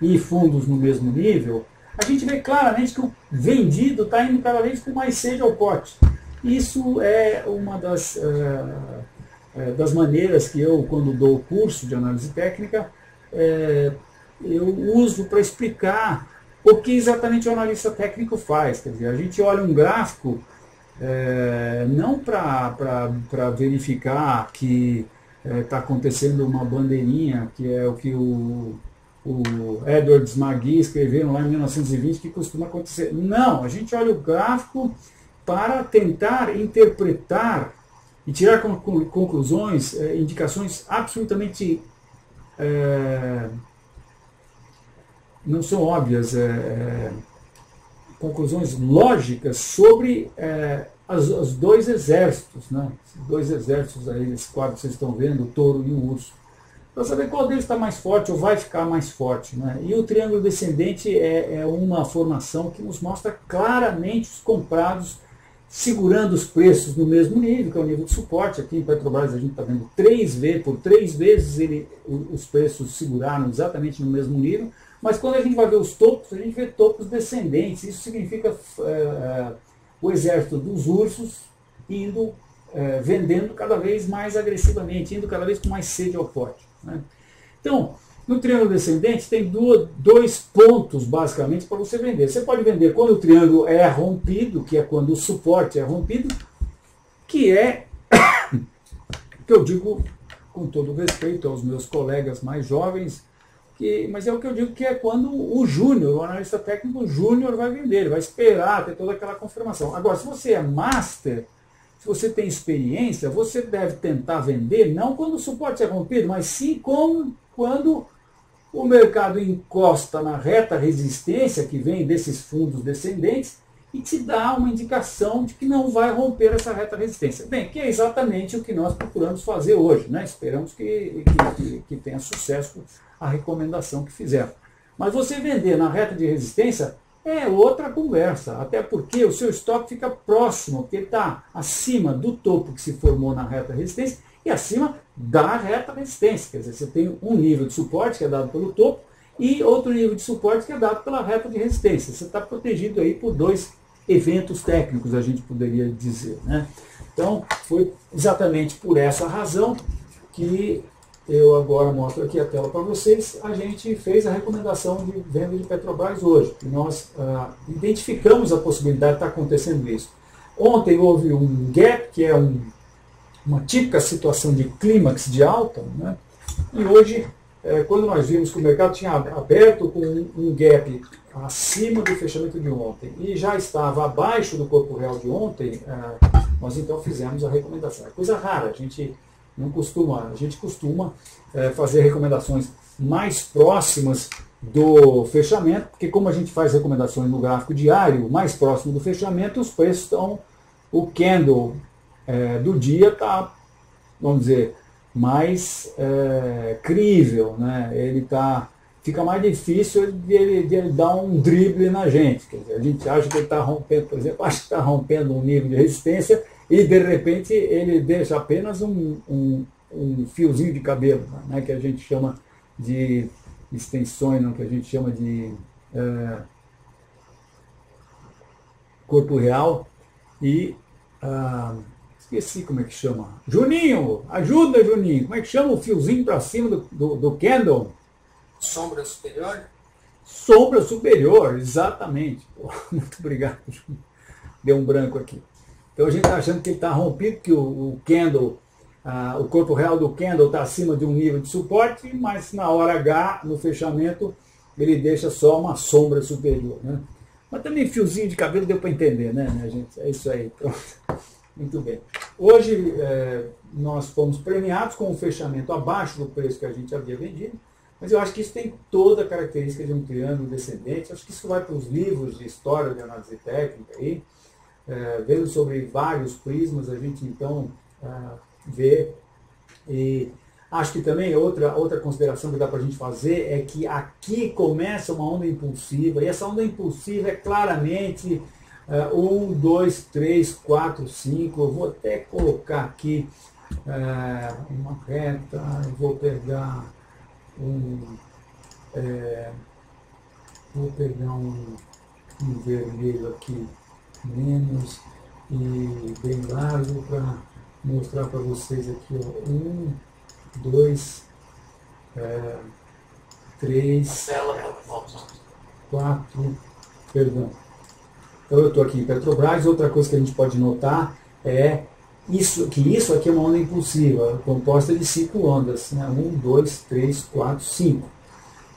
e fundos no mesmo nível, a gente vê claramente que o vendido está indo cada vez com mais sede ao pote. Isso é uma das, uh, uh, das maneiras que eu, quando dou o curso de análise técnica, uh, eu uso para explicar o que exatamente o analista técnico faz. Quer dizer, a gente olha um gráfico uh, não para verificar que está uh, acontecendo uma bandeirinha, que é o que o... o Edwards Magui escreveram lá em mil novecentos e vinte, que costuma acontecer. Não, a gente olha o gráfico para tentar interpretar e tirar conclusões, indicações absolutamente é, não são óbvias, é, conclusões lógicas sobre é, as, os dois exércitos, né? Esses dois exércitos aí, esse quadro que vocês estão vendo, o touro e o urso, para saber qual deles está mais forte ou vai ficar mais forte. Né? E o triângulo descendente é, é uma formação que nos mostra claramente os comprados segurando os preços no mesmo nível, que é o nível de suporte. Aqui em Petrobras a gente está vendo três vezes, por três vezes ele, os preços seguraram exatamente no mesmo nível, mas quando a gente vai ver os topos, a gente vê topos descendentes. Isso significa é, o exército dos ursos indo, é, vendendo cada vez mais agressivamente, indo cada vez com mais sede ao pote. Né? Então, no triângulo descendente tem duas, dois pontos basicamente para você vender. Você pode vender quando o triângulo é rompido, que é quando o suporte é rompido, que é que eu digo com todo respeito aos meus colegas mais jovens, que, mas é o que eu digo que é quando o júnior, o analista técnico júnior vai vender, ele vai esperar ter toda aquela confirmação. Agora, se você é master, se você tem experiência, você deve tentar vender, não quando o suporte é rompido, mas sim com, quando o mercado encosta na reta resistência que vem desses fundos descendentes e te dá uma indicação de que não vai romper essa reta resistência. Bem, que é exatamente o que nós procuramos fazer hoje, né? Esperamos que, que, que tenha sucesso a recomendação que fizeram. Mas você vender na reta de resistência é outra conversa, até porque o seu stop fica próximo, porque está acima do topo que se formou na reta resistência e acima da reta resistência. Quer dizer, você tem um nível de suporte que é dado pelo topo e outro nível de suporte que é dado pela reta de resistência. Você está protegido aí por dois eventos técnicos, a gente poderia dizer, né? Então, foi exatamente por essa razão que eu agora mostro aqui a tela para vocês. A gente fez a recomendação de venda de Petrobras hoje. E nós ah, identificamos a possibilidade de estar acontecendo isso. Ontem houve um gap, que é um, uma típica situação de clímax de alta, né? E hoje, eh, quando nós vimos que o mercado tinha aberto com um, um gap acima do fechamento de ontem e já estava abaixo do corpo real de ontem, ah, nós então fizemos a recomendação. É coisa rara, a gente... Não costuma, a gente costuma é, fazer recomendações mais próximas do fechamento, porque como a gente faz recomendações no gráfico diário, mais próximo do fechamento, os preços estão, o candle é, do dia está, vamos dizer, mais é, crível, né? Ele tá, fica mais difícil de ele, de ele dar um drible na gente. Quer dizer, a gente acha que ele está rompendo, por exemplo, acha que está rompendo um nível de resistência, e, de repente, ele deixa apenas um, um, um fiozinho de cabelo, né, que a gente chama de extensões, não, que a gente chama de é, corpo real. E ah, esqueci como é que chama. Juninho, ajuda, Juninho. Como é que chama o fiozinho para cima do, do, do candle? Sombra superior? Sombra superior, exatamente. Pô, muito obrigado, Juninho. Deu um branco aqui. Então a gente está achando que ele está rompido, que o, o candle, ah, o corpo real do candle está acima de um nível de suporte, mas na hora H, no fechamento, ele deixa só uma sombra superior, né? Mas também fiozinho de cabelo deu para entender, né, minha gente? É isso aí, pronto. Muito bem. Hoje é, nós fomos premiados com um fechamento abaixo do preço que a gente havia vendido, mas eu acho que isso tem toda a característica de um triângulo descendente. Acho que isso vai para os livros de história de análise técnica aí. É, vendo sobre vários prismas, a gente então ah, vê. E acho que também outra, outra consideração que dá para a gente fazer é que aqui começa uma onda impulsiva, e essa onda impulsiva é claramente um, dois, três, quatro, cinco, eu vou até colocar aqui é, uma reta, eu vou pegar um, é, vou pegar um, um vermelho aqui, menos e bem largo para mostrar para vocês aqui, ó, um, dois, é, três, quatro, perdão. Então eu estou aqui em Petrobras. Outra coisa que a gente pode notar é isso, que isso aqui é uma onda impulsiva, composta de cinco ondas, né? Um, dois, três, quatro, cinco.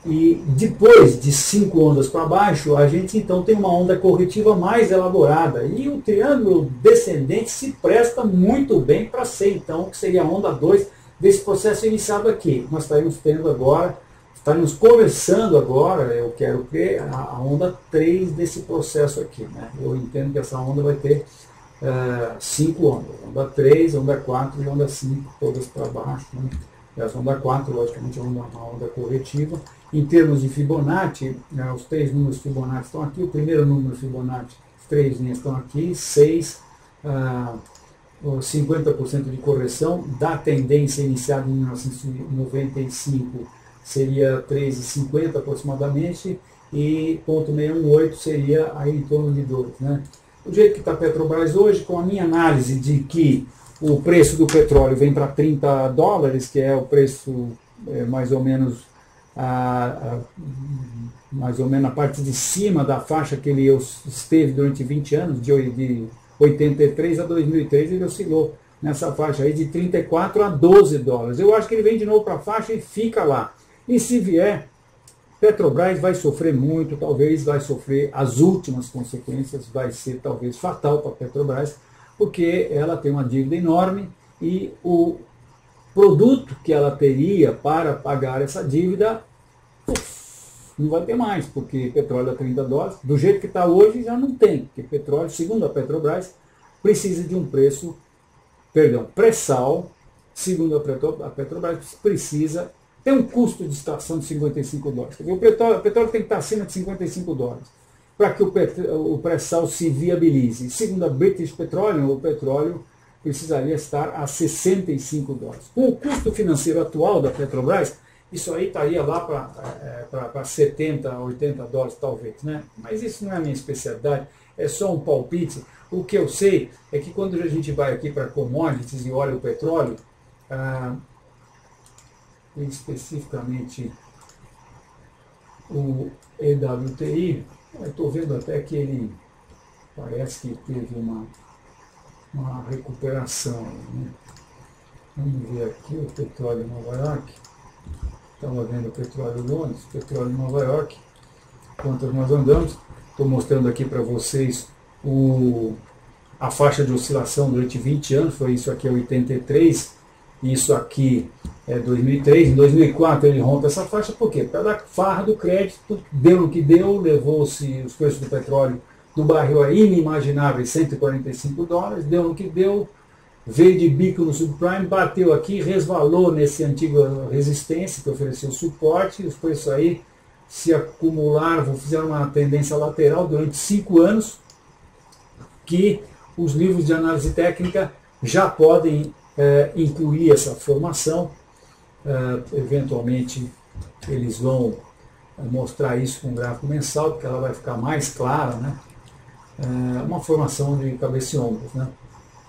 E depois de cinco ondas para baixo, a gente então tem uma onda corretiva mais elaborada. E o triângulo descendente se presta muito bem para ser, então, que seria a onda dois desse processo iniciado aqui. Nós estaremos tendo agora, estaremos conversando agora, eu quero crer, a onda três desse processo aqui, né? Eu entendo que essa onda vai ter uh, cinco ondas. Onda três, onda quatro e onda cinco, todas para baixo, né? Essa onda quatro, logicamente, é uma onda corretiva. Em termos de Fibonacci, né, os três números Fibonacci estão aqui. O primeiro número Fibonacci, as três linhas estão aqui. seis, ah, cinquenta por cento de correção da tendência iniciada em mil novecentos e noventa e cinco seria três vírgula cinquenta aproximadamente. E zero vírgula seiscentos e dezoito seria aí em torno de dois, né? O jeito que está a Petrobras hoje, com a minha análise de que o preço do petróleo vem para trinta dólares, que é o preço é, mais ou menos a, a, mais ou menos a parte de cima da faixa que ele esteve durante vinte anos, de, de oitenta e três a dois mil e três, ele oscilou nessa faixa aí de trinta e quatro a doze dólares. Eu acho que ele vem de novo para a faixa e fica lá. E se vier, Petrobras vai sofrer muito, talvez vai sofrer as últimas consequências, vai ser talvez fatal para a Petrobras, porque ela tem uma dívida enorme e o produto que ela teria para pagar essa dívida não vai ter mais, porque petróleo a trinta dólares, do jeito que está hoje, já não tem, porque petróleo, segundo a Petrobras, precisa de um preço, perdão, pré-sal, segundo a Petrobras, precisa ter um custo de estação de cinquenta e cinco dólares. O petróleo, o petróleo tem que estar acima de cinquenta e cinco dólares, para que o pré-sal se viabilize. Segundo a British Petroleum, o petróleo precisaria estar a sessenta e cinco dólares. Com o custo financeiro atual da Petrobras, isso aí estaria lá para setenta, oitenta dólares, talvez, né? Mas isso não é a minha especialidade, é só um palpite. O que eu sei é que quando a gente vai aqui para commodities e olha o petróleo, ah, especificamente o E W T I, eu estou vendo até que ele parece que teve uma, uma recuperação, né? Vamos ver aqui o petróleo em Nova York. Estamos vendo o petróleo Londres, petróleo Nova York, enquanto nós andamos. Estou mostrando aqui para vocês o, a faixa de oscilação durante vinte anos, foi isso aqui é oitenta e três, isso aqui é dois mil e três, em dois mil e quatro ele rompe essa faixa, por quê? Pela farra do crédito, deu o que deu, levou-se os preços do petróleo do barril a inimagináveis cento e quarenta e cinco dólares, deu o que deu, veio de bico no subprime, bateu aqui, resvalou nesse antigo resistência que ofereceu suporte, os preços aí se acumularam, fizeram uma tendência lateral durante cinco anos, que os livros de análise técnica já podem é, incluir essa formação, é, eventualmente eles vão mostrar isso com um gráfico mensal, porque ela vai ficar mais clara, né? É, uma formação de cabeça e ombros, né?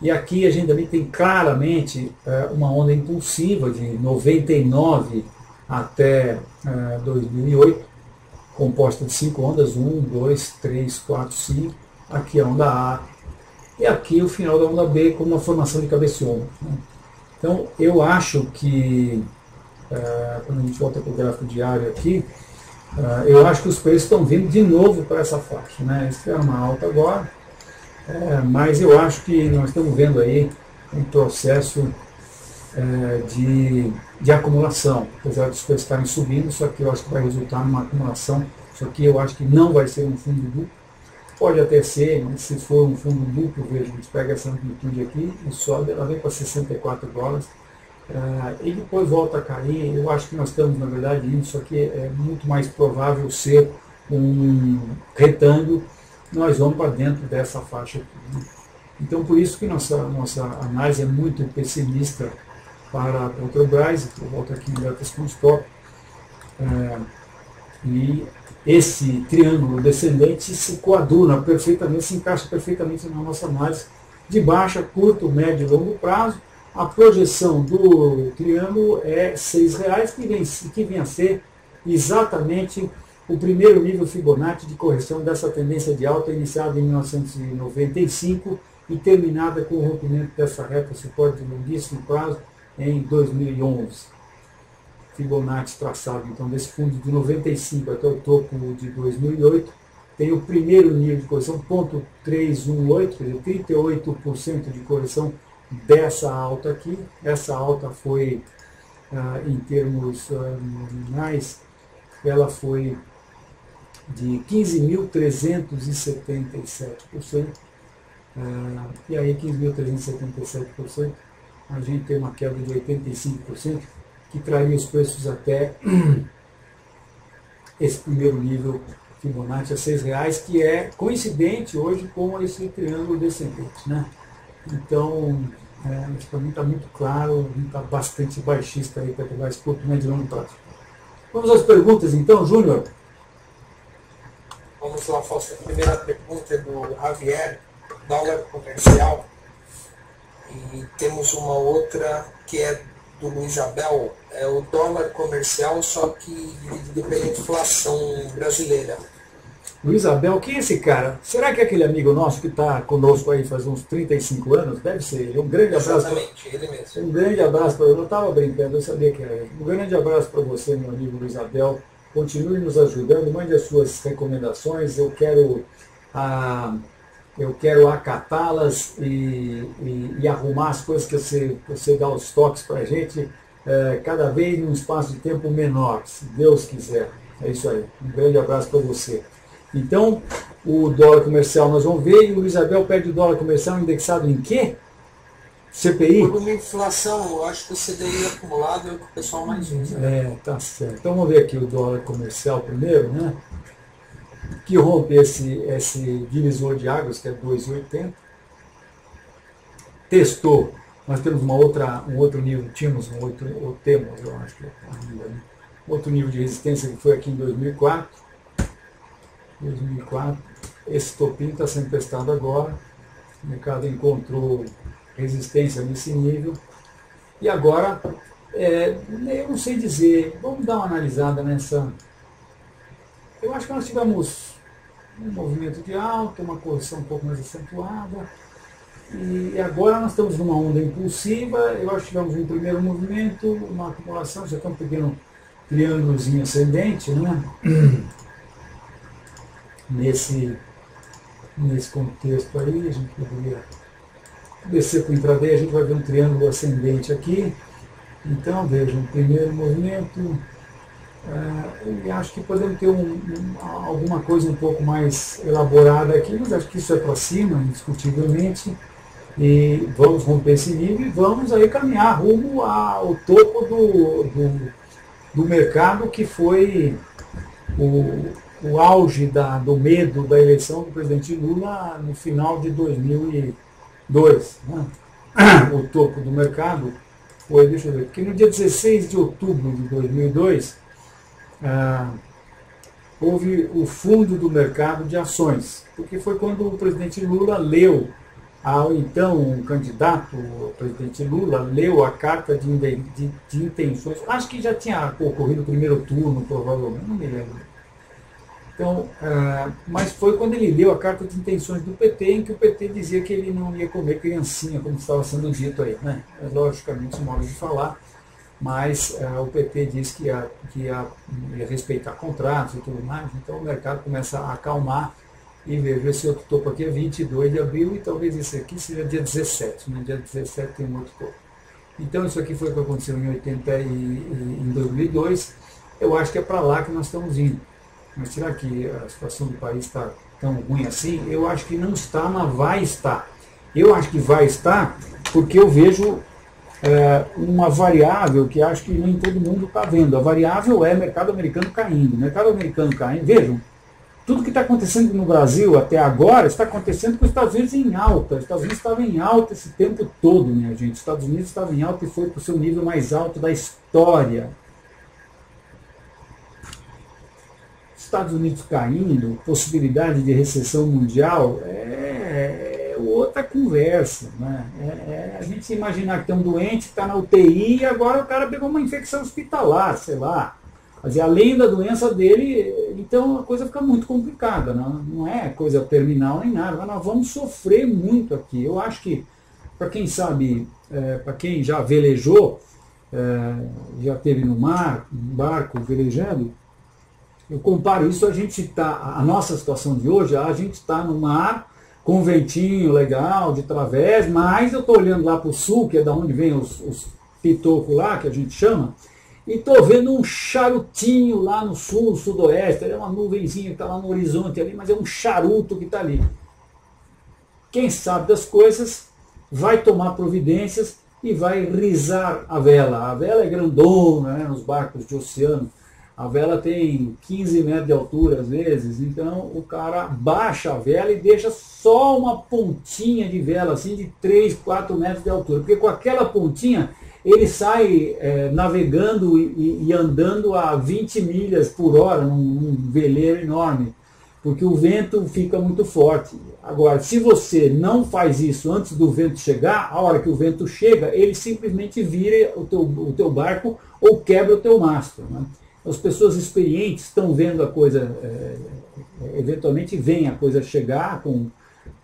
E aqui a gente também tem claramente uma onda impulsiva de noventa e nove até dois mil e oito, composta de cinco ondas, um, dois, três, quatro, cinco, aqui a onda A, e aqui o final da onda B com uma formação de cabeça e ombro. Então eu acho que, quando a gente volta para o gráfico diário aqui, eu acho que os preços estão vindo de novo para essa faixa, né? Isso é uma alta agora. É, mas eu acho que nós estamos vendo aí um processo é, de, de acumulação, apesar dos preços estarem subindo, só que eu acho que vai resultar numa acumulação, só que eu acho que não vai ser um fundo duplo, pode até ser, mas se for um fundo duplo, veja, a gente pega essa amplitude aqui e sobe, ela vem para sessenta e quatro dólares, é, e depois volta a cair. Eu acho que nós estamos, na verdade, indo, só que é muito mais provável ser um retângulo, nós vamos para dentro dessa faixa aqui, né? Então, por isso que nossa, nossa análise é muito pessimista para a Petrobras. Eu volto aqui em datas CONSTOP. É, e esse triângulo descendente se coaduna perfeitamente, se encaixa perfeitamente na nossa análise de baixa, curto, médio e longo prazo. A projeção do triângulo é seis reais, que vem, que vem a ser exatamente o primeiro nível Fibonacci de correção dessa tendência de alta, iniciada em mil novecentos e noventa e cinco e terminada com o rompimento dessa reta suporte de longuíssimo prazo em dois mil e onze. Fibonacci traçado, então, desse fundo de noventa e cinco até o topo de dois mil e oito, tem o primeiro nível de correção, zero vírgula trezentos e dezoito, quer dizer, trinta e oito por cento de correção dessa alta aqui. Essa alta foi, ah, em termos ah, nominais, ela foi de quinze mil trezentos e setenta e sete por cento, e aí quinze mil trezentos e setenta e sete por cento, a gente tem uma queda de oitenta e cinco por cento, que traria os preços até esse primeiro nível Fibonacci a seis reais, que é coincidente hoje com esse triângulo descendente, né? Então, é, para mim está muito claro, está bastante baixista aí para pegar esse pouco mais de longo prazo. Vamos às perguntas, então, Júnior? Vamos lá, Fausto. A primeira pergunta é do Javier, dólar comercial. E temos uma outra que é do Luiz Abel. É o dólar comercial, só que dividido pela inflação brasileira. Luiz Abel, quem é esse cara? Será que é aquele amigo nosso que está conosco aí faz uns trinta e cinco anos? Deve ser ele. Um grande abraço. Exatamente, pra... ele mesmo. Um grande abraço para ele. Eu estava brincando, eu sabia que era ele. Um grande abraço para você, meu amigo Luiz Abel. Continue nos ajudando, mande as suas recomendações. Eu quero, ah, eu quero acatá-las e, e, e arrumar as coisas que você, você dá os toques para a gente, eh, cada vez num espaço de tempo menor, se Deus quiser. É isso aí. Um grande abraço para você. Então, o dólar comercial nós vamos ver, e o Isabel pede o dólar comercial indexado em quê? C P I? Por uma inflação, eu acho que o C D I acumulado é o que o pessoal mais usa. É, tá certo. Então vamos ver aqui o dólar comercial primeiro, né? Que rompe esse, esse divisor de águas, que é dois vírgula oitenta. Testou. Nós temos uma outra, um outro nível, tínhamos um outro, ou temos, eu acho que é ainda, né? Outro nível de resistência que foi aqui em dois mil e quatro. dois mil e quatro, esse topinho está sendo testado agora, o mercado encontrou resistência nesse nível, e agora, é, eu não sei dizer, vamos dar uma analisada nessa, eu acho que nós tivemos um movimento de alta, uma correção um pouco mais acentuada, e agora nós estamos numa onda impulsiva, eu acho que tivemos um primeiro movimento, uma acumulação, já estamos pegando triângulozinho ascendente, né? Nesse, nesse contexto aí, a gente poderia descer para o intraday, a gente vai ver um triângulo ascendente aqui. Então, vejam, primeiro movimento, uh, eu acho que podemos ter um, um, alguma coisa um pouco mais elaborada aqui, mas acho que isso é para cima, indiscutivelmente, e vamos romper esse nível e vamos aí caminhar rumo ao topo do, do, do mercado, que foi o... o auge da, do medo da eleição do presidente Lula no final de dois mil e dois. Né? O topo do mercado foi, deixa eu ver, porque no dia dezesseis de outubro de dois mil e dois, ah, houve o fundo do mercado de ações, porque foi quando o presidente Lula leu, ao então um candidato, o presidente Lula, leu a carta de, de, de intenções, acho que já tinha ocorrido o primeiro turno, provavelmente, não me lembro. Então, uh, mas foi quando ele leu a carta de intenções do P T, em que o P T dizia que ele não ia comer criancinha, como estava sendo dito aí, né? Logicamente, um modo de falar, mas uh, o P T disse que, ia, que ia, ia respeitar contratos e tudo mais, então o mercado começa a acalmar, e veja, esse outro topo aqui é vinte e dois de abril, e talvez esse aqui seja dia dezessete, né? Dia dezessete tem um outro topo. Então, isso aqui foi o que aconteceu em, oitenta e, em dois mil e dois, eu acho que é para lá que nós estamos indo. Mas será que a situação do país está tão ruim assim? Eu acho que não está, mas vai estar. Eu acho que vai estar porque eu vejo é, uma variável que acho que nem todo mundo está vendo. A variável é mercado americano caindo. Mercado americano caindo. Vejam, tudo que está acontecendo no Brasil até agora está acontecendo com os Estados Unidos em alta. Os Estados Unidos estavam em alta esse tempo todo, minha gente. Os Estados Unidos estavam em alta e foi para o seu nível mais alto da história. Estados Unidos caindo, possibilidade de recessão mundial, é, é outra conversa. Né? É, é a gente imaginar que tem um doente, está na U T I e agora o cara pegou uma infecção hospitalar, sei lá. Mas além da doença dele, então a coisa fica muito complicada. Não, não é coisa terminal nem nada, mas nós vamos sofrer muito aqui. Eu acho que, para quem sabe, é, para quem já velejou, é, já esteve no mar, um barco velejando, eu comparo isso, a gente tá, a nossa situação de hoje, a gente está no mar, com um ventinho legal, de través, mas eu estou olhando lá para o sul, que é da onde vem os, os pitocos lá, que a gente chama, e estou vendo um charutinho lá no sul, sudoeste, é uma nuvenzinha que está lá no horizonte ali, mas é um charuto que está ali. Quem sabe das coisas vai tomar providências e vai rizar a vela. A vela é grandona, né, nos barcos de oceano. A vela tem quinze metros de altura às vezes, então o cara baixa a vela e deixa só uma pontinha de vela, assim, de três, quatro metros de altura. Porque com aquela pontinha ele sai é, navegando e, e andando a vinte milhas por hora, num, num veleiro enorme, porque o vento fica muito forte. Agora, se você não faz isso antes do vento chegar, a hora que o vento chega, ele simplesmente vira o teu, o teu barco ou quebra o teu mastro, né? As pessoas experientes estão vendo a coisa é, eventualmente veem a coisa chegar com,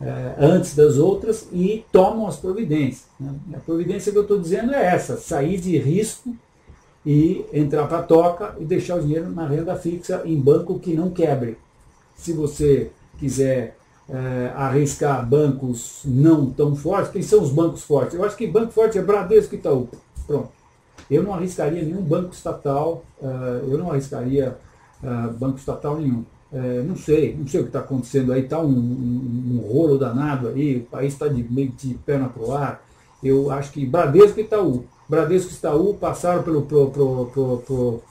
é, antes das outras e tomam as providências, né? A providência que eu estou dizendo é essa, sair de risco e entrar para a toca e deixar o dinheiro na renda fixa em banco que não quebre. Se você quiser é, arriscar bancos não tão fortes, quem são os bancos fortes? Eu acho que banco forte é Bradesco e Itaú. Pronto. Eu não arriscaria nenhum banco estatal, uh, eu não arriscaria uh, banco estatal nenhum. Uh, não sei, não sei o que está acontecendo aí, está um, um, um rolo danado aí, o país está meio de perna para o ar. Eu acho que Bradesco e Itaú, Bradesco e Itaú passaram pelo pro, pro, pro, pro,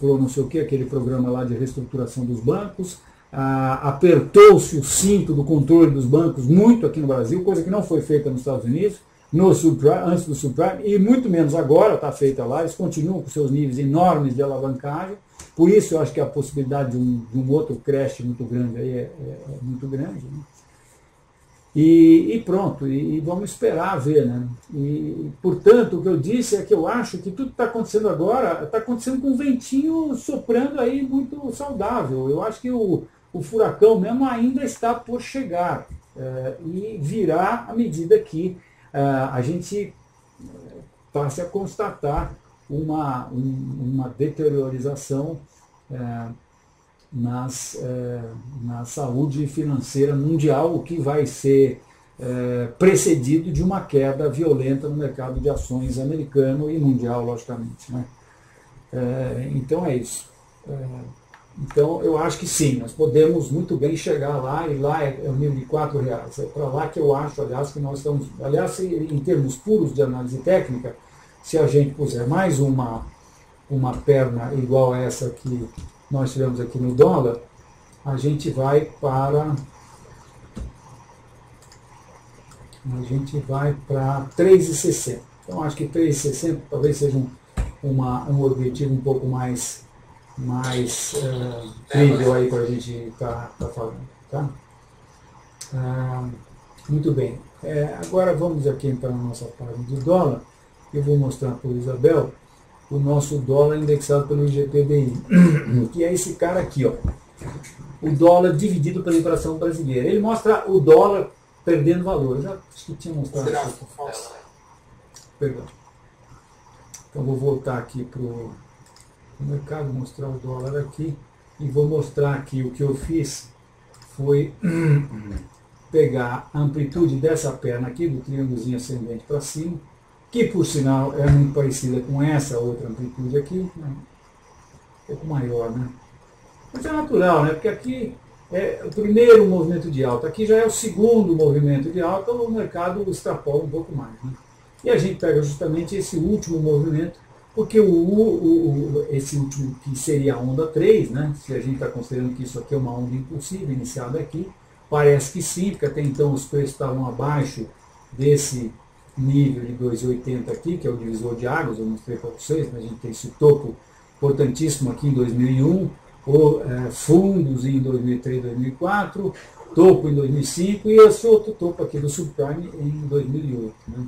pro não sei o que, aquele programa lá de reestruturação dos bancos, uh, apertou-se o cinto do controle dos bancos muito aqui no Brasil, coisa que não foi feita nos Estados Unidos, no subprime, antes do subprime, e muito menos agora está feita lá, eles continuam com seus níveis enormes de alavancagem, por isso eu acho que a possibilidade de um, de um outro crash muito grande aí é, é, é muito grande, né? e, e pronto, e, e vamos esperar ver, né? E, portanto, o que eu disse é que eu acho que tudo que está acontecendo agora está acontecendo com um ventinho soprando aí muito saudável, eu acho que o, o furacão mesmo ainda está por chegar, é, e virá à medida que a gente passa a constatar uma, uma deteriorização é, nas, é, na saúde financeira mundial, o que vai ser é, precedido de uma queda violenta no mercado de ações americano e mundial, logicamente, né? É, então é isso. É, então eu acho que sim, nós podemos muito bem chegar lá, e lá é o nível de quatro reais. É para lá que eu acho, aliás, que nós estamos... Aliás, em termos puros de análise técnica, se a gente puser mais uma, uma perna igual a essa que nós tivemos aqui no dólar, a gente vai para... A gente vai para três e sessenta. Então acho que três e sessenta talvez seja um, uma, um objetivo um pouco mais... mais é, nível aí para a gente estar tá, tá falando, tá? Ah, muito bem. É, agora vamos aqui entrar na nossa página do dólar. Eu vou mostrar para o Isabel o nosso dólar indexado pelo I G P D I, que é esse cara aqui, ó. O dólar dividido pela inflação brasileira. Ele mostra o dólar perdendo valor. Eu já acho que tinha mostrado. Será? Aqui, falso. Perdão. Então vou voltar aqui para o mercado, mostrar o dólar aqui, e vou mostrar aqui o que eu fiz foi pegar a amplitude dessa perna aqui, do triângulozinho ascendente para cima, que por sinal é muito parecida com essa outra amplitude aqui, né? Um pouco maior, né? Mas é natural, né? Porque aqui é o primeiro movimento de alta, aqui já é o segundo movimento de alta, o mercado extrapola um pouco mais, né? E a gente pega justamente esse último movimento, porque o, o, o, esse último, que seria a onda três, né? Se a gente está considerando que isso aqui é uma onda impulsiva, iniciada aqui, parece que sim, porque até então os preços estavam abaixo desse nível de dois vírgula oitenta aqui, que é o divisor de águas, eu mostrei para vocês, mas a gente tem esse topo importantíssimo aqui em dois mil e um, ou, é, fundos em dois mil e três, dois mil e quatro, topo em dois mil e cinco e esse outro topo aqui do subprime em dois mil e oito, né?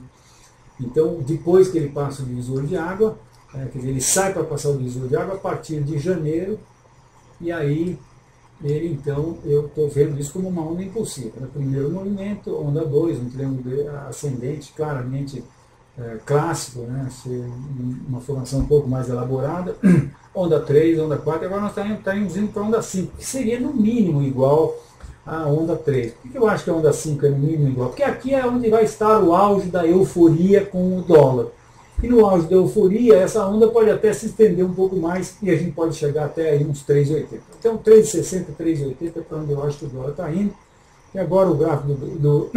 Então, depois que ele passa o divisor de água, É, quer dizer, ele sai para passar o divisor de água a partir de janeiro, e aí, ele, então, eu estou vendo isso como uma onda impulsiva. No primeiro movimento, onda dois, um triângulo ascendente, claramente é, clássico, né? Uma formação um pouco mais elaborada, onda três, onda quatro, e agora nós estamos indo para a onda cinco, que seria no mínimo igual à onda três. Por que eu acho que a onda cinco é no mínimo igual? Porque aqui é onde vai estar o auge da euforia com o dólar. E no auge da euforia, essa onda pode até se estender um pouco mais e a gente pode chegar até aí uns três e oitenta. Então, três e sessenta, três e oitenta é para onde eu acho que o dólar está indo. E agora o gráfico do, do,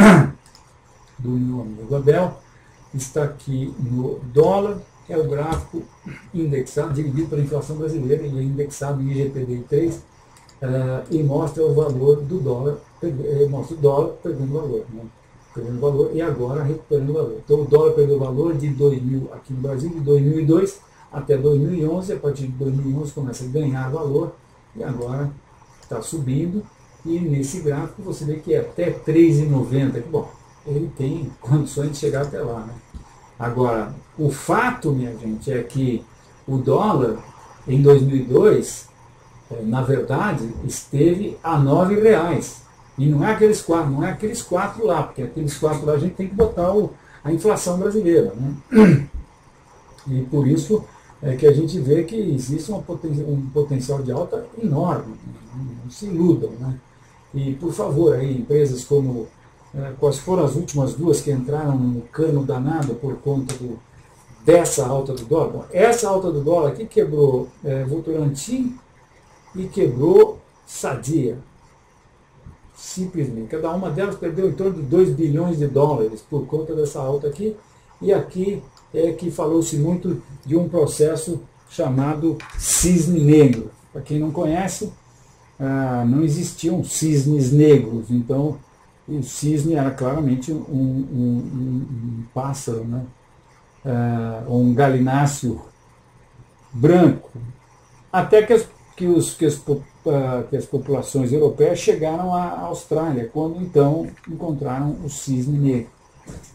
do meu amigo Abel está aqui no dólar. É o gráfico indexado, dividido pela inflação brasileira, ele é indexado em I G P D I três, uh, e mostra o valor do dólar, mostra o dólar perdendo valor, né? Perdendo valor e agora recuperando valor. Então o dólar perdeu valor de dois mil aqui no Brasil, de dois mil e dois até dois mil e onze, a partir de dois mil e onze começa a ganhar valor e agora está subindo, e nesse gráfico você vê que é até três e noventa, bom, ele tem condições de chegar até lá, né? Agora, o fato, minha gente, é que o dólar em dois mil e dois na verdade, esteve a nove reais. E não é aqueles quatro, não é aqueles quatro lá, porque aqueles quatro lá a gente tem que botar o, a inflação brasileira, né? E por isso é que a gente vê que existe uma poten um potencial de alta enorme, não se iludam, né? E, por favor, aí, empresas como, é, quais foram as últimas duas que entraram no cano danado por conta do, dessa alta do dólar? Bom, essa alta do dólar aqui quebrou é, Votorantim e quebrou Sadia. Simplesmente, cada uma delas perdeu em torno de dois bilhões de dólares por conta dessa alta aqui, e aqui é que falou-se muito de um processo chamado cisne negro. Para quem não conhece, ah, não existiam cisnes negros, então o cisne era claramente um, um, um, um pássaro, né? Ah, um galináceo branco, até que as, que os, que as, que as populações europeias chegaram à Austrália, quando então encontraram o cisne negro.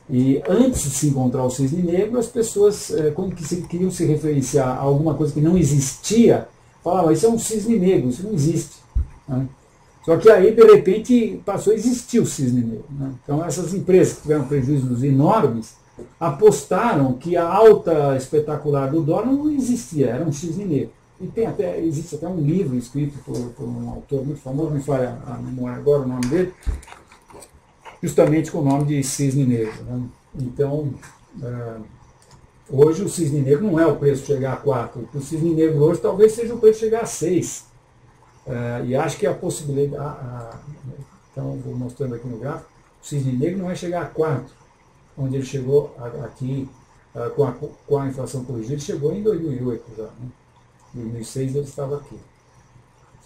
E antes de se encontrar o cisne negro, as pessoas, quando queriam se referenciar a alguma coisa que não existia, falavam, isso é um cisne negro, isso não existe. Né? Só que aí, de repente, passou a existir o cisne negro. Né? Então, essas empresas que tiveram prejuízos enormes, apostaram que a alta espetacular do dólar não existia, era um cisne negro. E tem até, existe até um livro escrito por, por um autor muito famoso, me falha a memória agora o nome dele, justamente com o nome de cisne negro. Né? Então, é, hoje o cisne negro não é o preço chegar a quatro, o cisne negro hoje talvez seja o preço chegar a seis. É, e acho que a possibilidade... A, a, então, vou mostrando aqui no gráfico, o cisne negro não vai chegar a quatro, onde ele chegou a, aqui, a, com, a, com a inflação corrigida, ele chegou em dois mil e oito já, né? Em dois mil e seis ele estava aqui.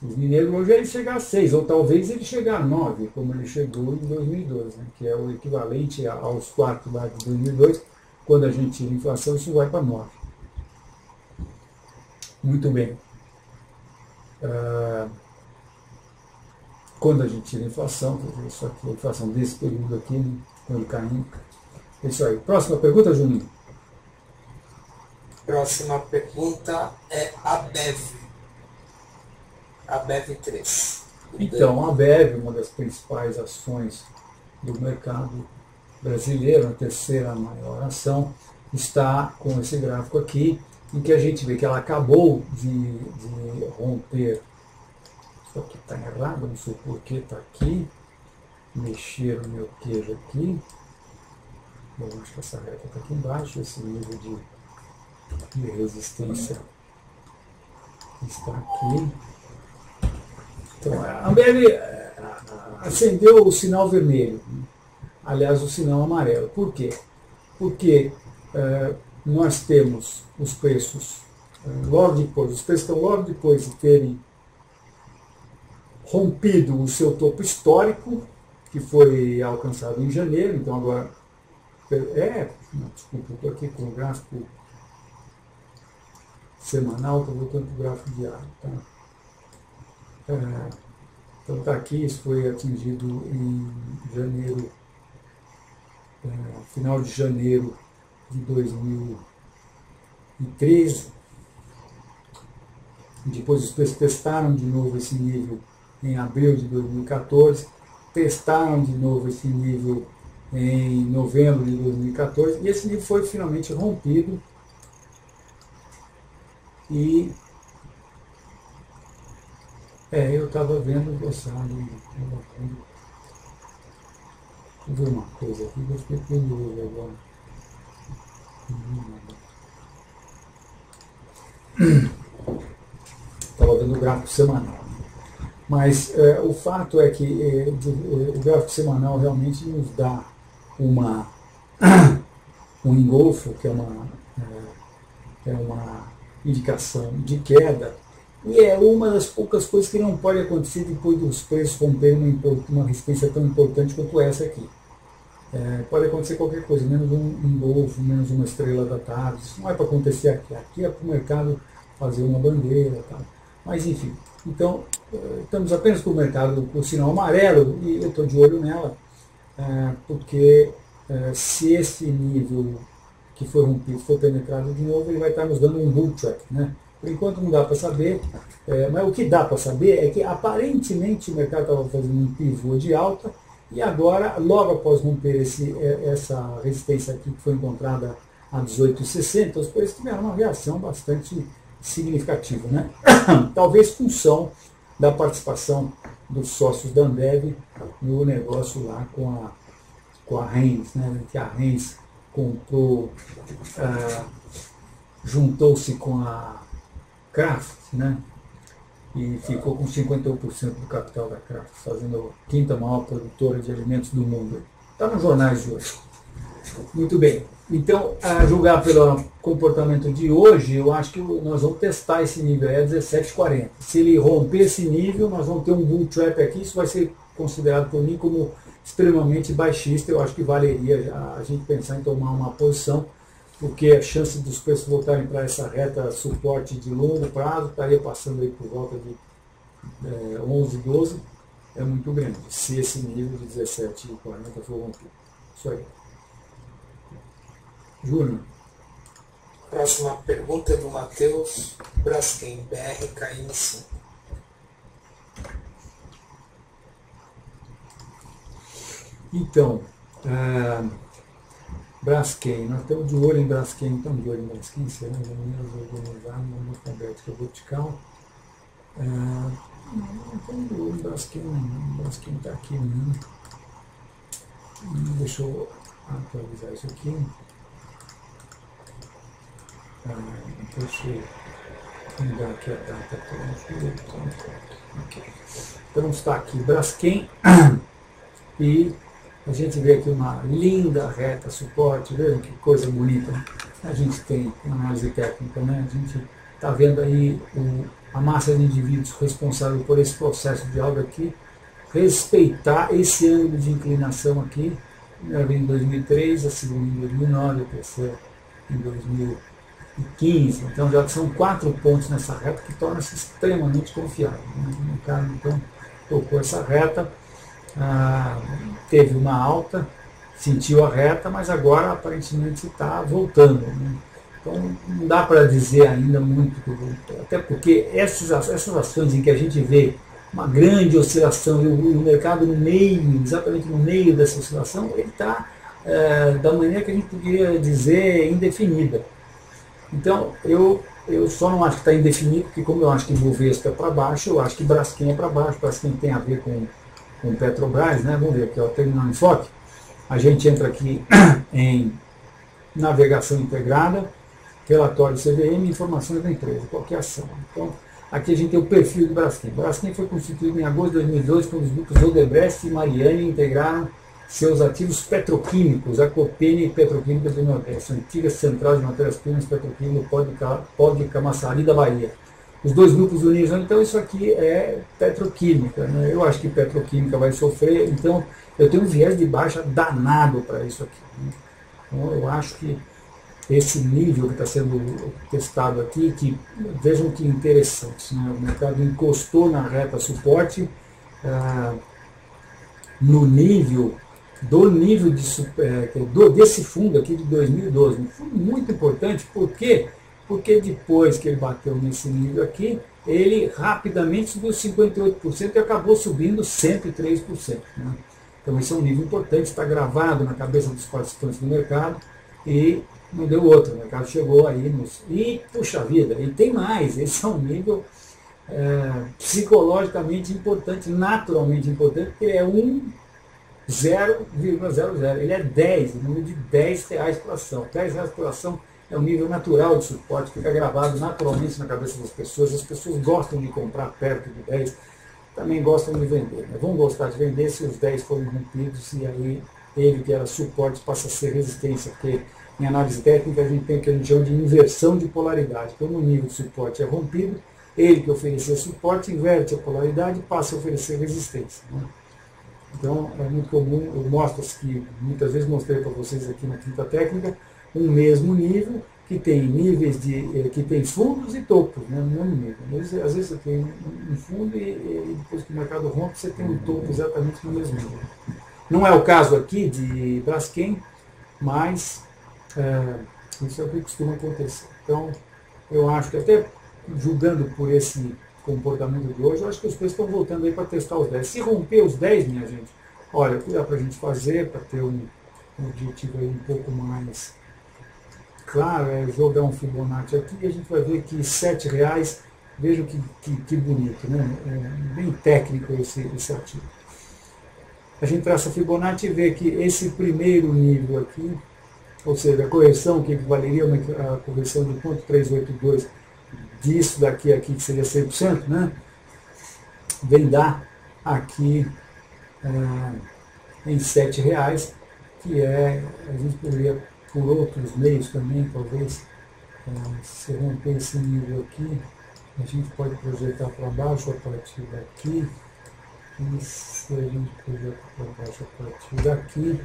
Os mineiros hoje ele chegar a seis, ou talvez ele chegar a nove, como ele chegou em dois mil e dois, né? Que é o equivalente aos quatro lá de dois mil e dois. Quando a gente tira a inflação, isso vai para nove. Muito bem. Ah, quando a gente tira a inflação, isso aqui, a inflação desse período aqui, né? Quando caindo. É isso aí. Próxima pergunta, Juninho. Próxima pergunta é a Bev. A Bev três. Então, a Bev, uma das principais ações do mercado brasileiro, a terceira maior ação, está com esse gráfico aqui, em que a gente vê que ela acabou de, de romper. Isso aqui está errado, não sei porquê, está aqui. Mexer o meu queijo aqui. Bom, acho que essa reta está aqui embaixo, esse nível de... de resistência está aqui. Então, a Ambev acendeu o sinal vermelho, aliás, o sinal amarelo. Por quê? Porque eh, nós temos os preços eh, logo depois, os preços estão logo depois de terem rompido o seu topo histórico, que foi alcançado em janeiro. Então agora, é, desculpa, estou aqui com o gráfico semanal, estou voltando para o gráfico diário. Tá? É, então está aqui, isso foi atingido em janeiro, é, final de janeiro de dois mil e treze. Depois os preços testaram de novo esse nível em abril de dois mil e quatorze, testaram de novo esse nível em novembro de dois mil e quatorze, e esse nível foi finalmente rompido. E é, eu estava vendo gostado, vou ver uma coisa aqui, vou ficar pendurado agora. Estava vendo o gráfico semanal. Mas é, o fato é que é, de, é, o gráfico semanal realmente nos dá uma, um engolfo, que é uma. É, é uma indicação de queda, e é uma das poucas coisas que não pode acontecer depois dos preços romperem uma, uma resistência tão importante quanto essa aqui. É, pode acontecer qualquer coisa, menos um, um golfo, menos uma estrela da tarde, isso não é para acontecer aqui, aqui é para o mercado fazer uma bandeira, tá? Mas enfim, então estamos apenas com o mercado com o sinal amarelo, e eu estou de olho nela, é, porque é, se esse nível que foi rompido, foi penetrado de novo, ele vai estar nos dando um bull track, né? Por enquanto não dá para saber, é, mas o que dá para saber é que aparentemente o mercado estava fazendo um pivô de alta e agora, logo após romper esse, essa resistência aqui que foi encontrada a dezoito e sessenta, os preços tiveram uma reação bastante significativa, né? Talvez função da participação dos sócios da Ambev no negócio lá com a, com a Rens, né? Que a Rens comprou, ah, juntou-se com a Kraft, né? E ficou com cinquenta e um por cento do capital da Kraft, fazendo a quinta maior produtora de alimentos do mundo. Está nos jornais de hoje. Muito bem. Então, a julgar pelo comportamento de hoje, eu acho que nós vamos testar esse nível, é dezessete e quarenta. Se ele romper esse nível, nós vamos ter um bull trap aqui, isso vai ser considerado por mim como extremamente baixista. Eu acho que valeria a gente pensar em tomar uma posição, porque a chance dos preços voltarem para essa reta suporte de longo prazo, estaria passando aí por volta de é, onze, doze, é muito grande, se esse nível de dezessete e quarenta for rompido. Isso aí. Júnior. Próxima pergunta é do Matheus. Braskem B R caindo sim. Então, uh, Braskem, nós estamos de olho em Braskem, estamos de olho em Braskem, será que organizado no mundo alfabético vertical? Uh, não estamos de olho em Braskem, não. Braskem está aqui, não. Deixa eu atualizar isso aqui. Deixa eu mudar aqui a data toda. Então está aqui Braskem e a gente vê aqui uma linda reta suporte, vejam que coisa bonita. A gente tem análise técnica, né? A gente está vendo aí o, a massa de indivíduos responsável por esse processo de alta aqui, respeitar esse ângulo de inclinação aqui, primeira vem em dois mil e três, a segunda em dois mil e nove, a terceira em dois mil e quinze, então já são quatro pontos nessa reta que torna-se extremamente confiável. O mercado então tocou essa reta, ah, teve uma alta, sentiu a reta, mas agora aparentemente está voltando, né? Então não dá para dizer ainda muito, até porque essas, essas ações em que a gente vê uma grande oscilação e o mercado no meio, exatamente no meio dessa oscilação, ele está é, da maneira que a gente poderia dizer indefinida. Então, eu, eu só não acho que está indefinido, porque como eu acho que Bovespa é para baixo, eu acho que Braskem é para baixo, Braskem tem a ver com, com Petrobras, né? Vamos ver aqui, ó, terminal Enfoque. A gente entra aqui em navegação integrada, relatório C V M, informações da empresa, qualquer ação. Então, aqui a gente tem o perfil do Braskem. Braskem foi constituído em agosto de dois mil e dois, quando os grupos Odebrecht e Mariani integraram seus ativos petroquímicos, a Copene Petroquímica do Nordeste, antiga central de matérias-primas petroquímicas Pó de Camaçari da Bahia. Os dois grupos unidos, então isso aqui é petroquímica, né? Eu acho que petroquímica vai sofrer, então eu tenho um viés de baixa danado para isso aqui, né? Então eu acho que esse nível que está sendo testado aqui, que vejam que interessante, né? O mercado encostou na reta suporte, ah, no nível do nível de, do, desse fundo aqui de dois mil e doze. Um fundo muito importante, por quê? Porque depois que ele bateu nesse nível aqui, ele rapidamente subiu cinquenta e oito por cento e acabou subindo cento e três por cento. Né? Então esse é um nível importante, está gravado na cabeça dos participantes do mercado e não deu outro. O mercado chegou aí nos... E, puxa vida, e tem mais, esse é um nível... É, psicologicamente importante, naturalmente importante, porque ele é um zero vírgula zero zero, ele é dez, o número de dez reais por ação. dez reais por ação é um nível natural de suporte, fica gravado naturalmente na cabeça das pessoas, as pessoas gostam de comprar perto de dez, também gostam de vender, né? Vão gostar de vender se os dez forem rompidos e aí ele que era suporte passa a ser resistência, porque em análise técnica a gente tem o que a gente chama de inversão de polaridade, quando o nível de suporte é rompido, ele que oferecia suporte inverte a polaridade e passa a oferecer resistência, né? Então, é muito comum, eu mostro que muitas vezes mostrei para vocês aqui na Quinta Técnica, um mesmo nível, que tem níveis de, que tem fundos e topos, né? No mesmo nível. Às vezes, às vezes você tem um fundo e, e depois que o mercado rompe, você tem um topo exatamente no mesmo nível. Não é o caso aqui de Braskem, mas é, isso é o que costuma acontecer. Então, eu acho que até... julgando por esse comportamento de hoje, eu acho que os preços estão voltando aí para testar os dez. Se romper os dez, minha gente, olha, o que dá para a gente fazer para ter um, um objetivo aí um pouco mais claro, é jogar um Fibonacci aqui e a gente vai ver que sete reais, veja que, que, que bonito, né? É bem técnico esse, esse artigo. A gente traça Fibonacci e vê que esse primeiro nível aqui, ou seja, a correção que valeria uma, a correção de zero vírgula trezentos e oitenta e dois disso daqui aqui, que seria cem por cento, né? Vem dar aqui é, em sete reais, que é, a gente poderia, por outros meios também, talvez, é, se romper esse nível aqui, a gente pode projetar para baixo a partir daqui, e se a gente projetar para baixo a partir daqui,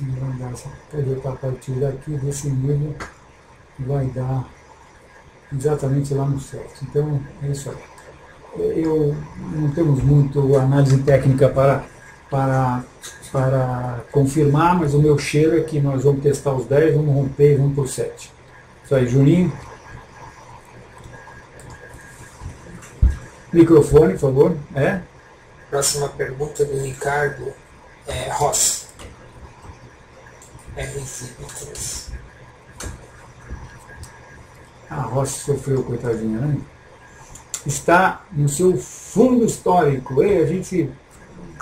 vai dar, se projetar a partir daqui, desse nível vai dar exatamente lá no certo. Então, é isso aí. Eu, não temos muito análise técnica para, para, para confirmar, mas o meu cheiro é que nós vamos testar os dez, vamos romper e vamos por sete. Isso aí, Juninho. Microfone, por favor. É? Próxima pergunta do Ricardo é, Ross. R cinco três. A Ross sofreu, coitadinha, né? Está no seu fundo histórico. Ei, a gente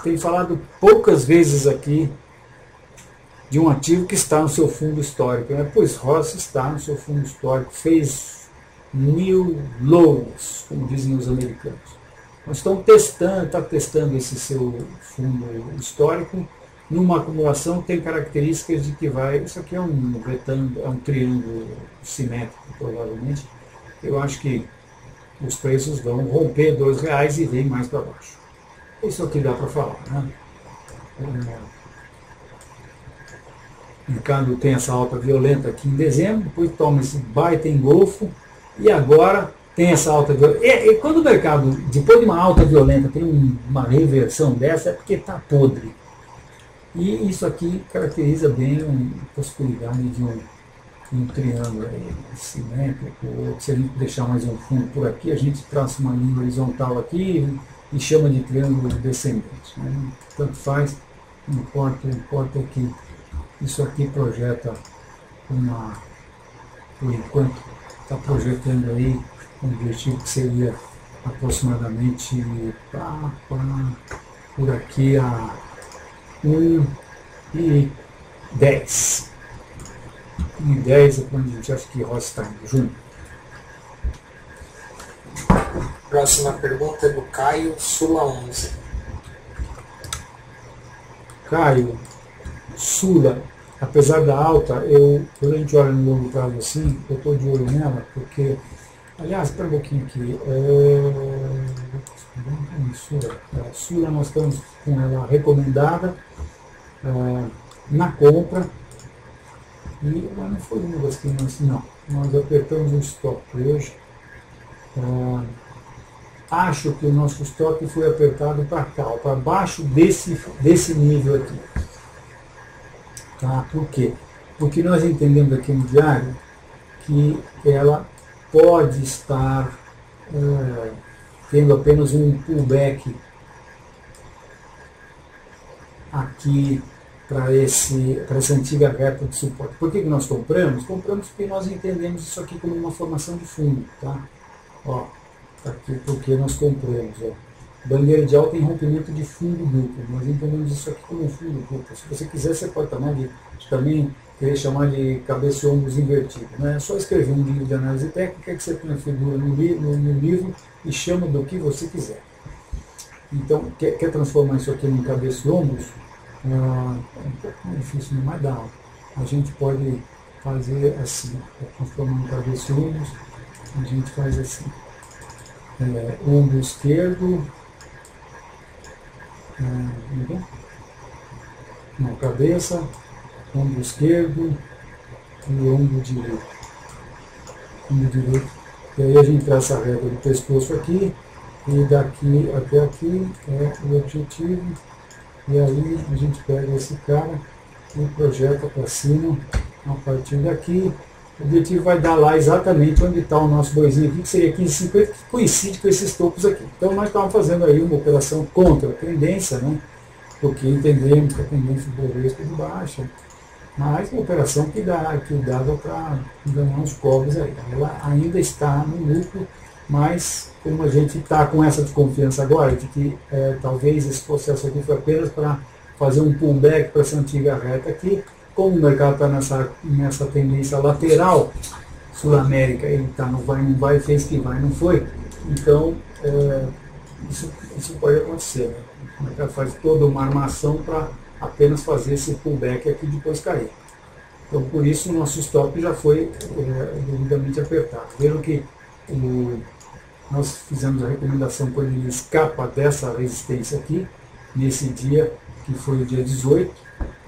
tem falado poucas vezes aqui de um ativo que está no seu fundo histórico, né? Pois Ross está no seu fundo histórico, fez mil lows, como dizem os americanos. Nós estamos testando, está testando esse seu fundo histórico numa acumulação que tem características de que vai... Isso aqui é um retângulo, é um triângulo simétrico, provavelmente. Eu acho que os preços vão romper dois reais e vem mais para baixo. Isso aqui dá para falar, né? O mercado tem essa alta violenta aqui em dezembro, depois toma esse baita engolfo, e agora tem essa alta violenta. E, e quando o mercado, depois de uma alta violenta, tem uma reversão dessa, é porque está podre. E isso aqui caracteriza bem a possibilidade de um... um triângulo aí, simétrico, ou se a gente deixar mais um fundo por aqui, a gente traça uma linha horizontal aqui e chama de triângulo descendente, né? Tanto faz, não importa, não importa que isso aqui projeta uma, por enquanto, está projetando aí um objetivo que seria aproximadamente, pá, pá, por aqui a um e dez. Em dez é quando a gente acha que Ross está indo. Júnior. Próxima pergunta é do Caio, Sula onze. Caio, Sula, apesar da alta, eu, quando a gente olha no longo prazo assim, eu estou de olho nela, porque, aliás, espera um pouquinho aqui, é, Sula, é, Sula nós estamos com ela recomendada é, na compra. E mas não foi uma das que nós, não, nós apertamos o stop hoje. Ah, acho que o nosso stop foi apertado para cá, para baixo desse, desse nível aqui. Tá? Por quê? Porque nós entendemos aqui no diário que ela pode estar ah, tendo apenas um pullback aqui para esse, para essa antiga reta de suporte. Por que, que nós compramos? Compramos porque nós entendemos isso aqui como uma formação de fundo, tá? Ó, tá aqui porque nós compramos, ó. Bandeira de alta em rompimento de fundo duplo. Nós entendemos isso aqui como um fundo duplo. Se você quiser, você pode chamar de, também querer chamar de cabeça e ombros invertido, né? É só escrever um livro de análise técnica que você põe a figura no, li, no, no livro e chama do que você quiser. Então, quer, quer transformar isso aqui em cabeça e ombros? Ah, é um pouco difícil, não mais dá. A gente pode fazer assim, transformando cabeça e ombros, a gente faz assim, é, ombro esquerdo, é, não, cabeça, ombro esquerdo e ombro direito. Ombro direito. E aí a gente traça a régua do pescoço aqui, e daqui até aqui é o objetivo. E aí a gente pega esse cara e projeta para cima a partir daqui O objetivo vai dar lá exatamente onde está o nosso boizinho aqui, que seria quinze e cinquenta, que coincide com esses topos aqui. Então nós estamos fazendo aí uma operação contra a tendência, né? Porque entendemos que a tendência do Bovespa é de baixa, mas uma operação que dá, que dava para ganhar uns cobres aí. Ela ainda está no lucro, mas como a gente está com essa desconfiança agora, de que é, talvez esse processo aqui foi apenas para fazer um pullback para essa antiga reta aqui, como o mercado está nessa, nessa tendência lateral, Sul-América, ele está no vai, não vai, fez que vai, não foi. Então, é, isso, isso pode acontecer. O mercado faz toda uma armação para apenas fazer esse pullback aqui e depois cair. Então, por isso, o nosso stop já foi é, devidamente apertado. Viram que o, nós fizemos a recomendação quando ele escapa dessa resistência aqui, nesse dia, que foi o dia dezoito,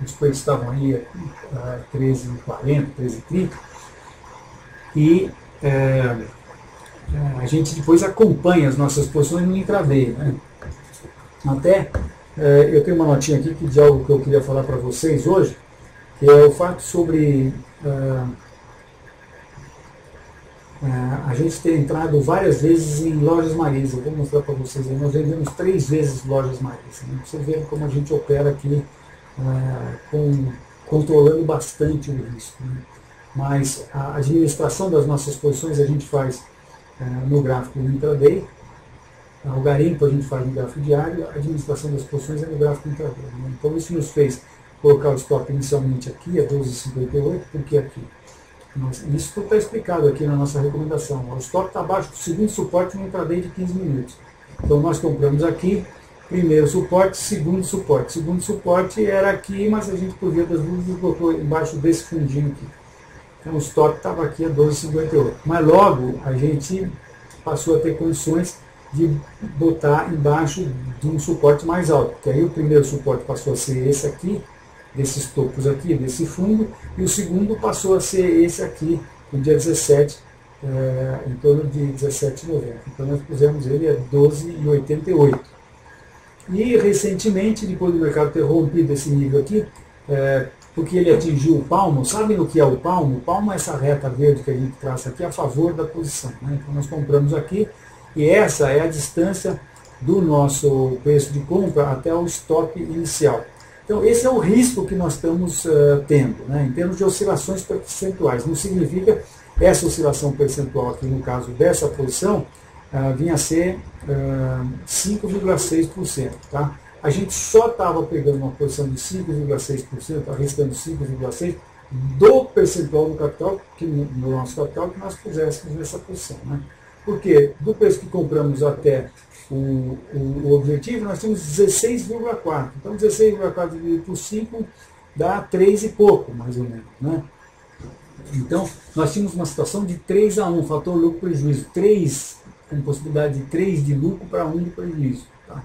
os preços estavam aí a treze e quarenta, treze e trinta, e é, a gente depois acompanha as nossas posições no intraday, né? Até é, eu tenho uma notinha aqui que de algo que eu queria falar para vocês hoje, que é o fato sobre é, é, a gente ter entrado várias vezes em Lojas Marisa. Eu vou mostrar para vocês aí, nós vendemos três vezes Lojas Marisa, né? Vocês veem como a gente opera aqui, Uh, com, controlando bastante o risco, né? Mas a administração das nossas posições a gente faz uh, no gráfico intraday, uh, o garimpo a gente faz no gráfico diário, a administração das posições é no gráfico intraday, né? Então isso nos fez colocar o stop inicialmente aqui, a doze e cinquenta e oito, porque aqui, mas isso tudo está explicado aqui na nossa recomendação, o stop está abaixo do segundo suporte no intraday de quinze minutos, então nós compramos aqui, primeiro suporte, segundo suporte. Segundo suporte era aqui, mas a gente, por via das dúvidas, colocou embaixo desse fundinho aqui. Então o stop estava aqui a doze e cinquenta e oito. Mas logo a gente passou a ter condições de botar embaixo de um suporte mais alto. Porque aí o primeiro suporte passou a ser esse aqui, desses topos aqui, desse fundo. E o segundo passou a ser esse aqui, no dia dezessete, é, em torno de dezessete e noventa. Então nós pusemos ele a doze e oitenta e oito. E recentemente, depois do mercado ter rompido esse nível aqui, é, porque ele atingiu o palmo, sabem o que é o palmo? O palmo é essa reta verde que a gente traça aqui a favor da posição, né? Então nós compramos aqui, e essa é a distância do nosso preço de compra até o stop inicial. Então esse é o risco que nós estamos uh, tendo, né? Em termos de oscilações percentuais. Não significa essa oscilação percentual aqui, no caso dessa posição, Uh, vinha a ser uh, cinco vírgula seis por cento. Tá? A gente só estava pegando uma posição de cinco vírgula seis por cento, arriscando cinco vírgula seis por cento do percentual do capital, que, do nosso capital, que nós puséssemos nessa posição, né? Porque do preço que compramos até o, o, o objetivo, nós tínhamos dezesseis vírgula quatro por cento. Então dezesseis vírgula quatro por cento dividido por cinco dá três e pouco, mais ou menos, né? Então nós tínhamos uma situação de três a um, fator lucro-prejuízo, três com possibilidade de três de lucro para um de prejuízo, tá?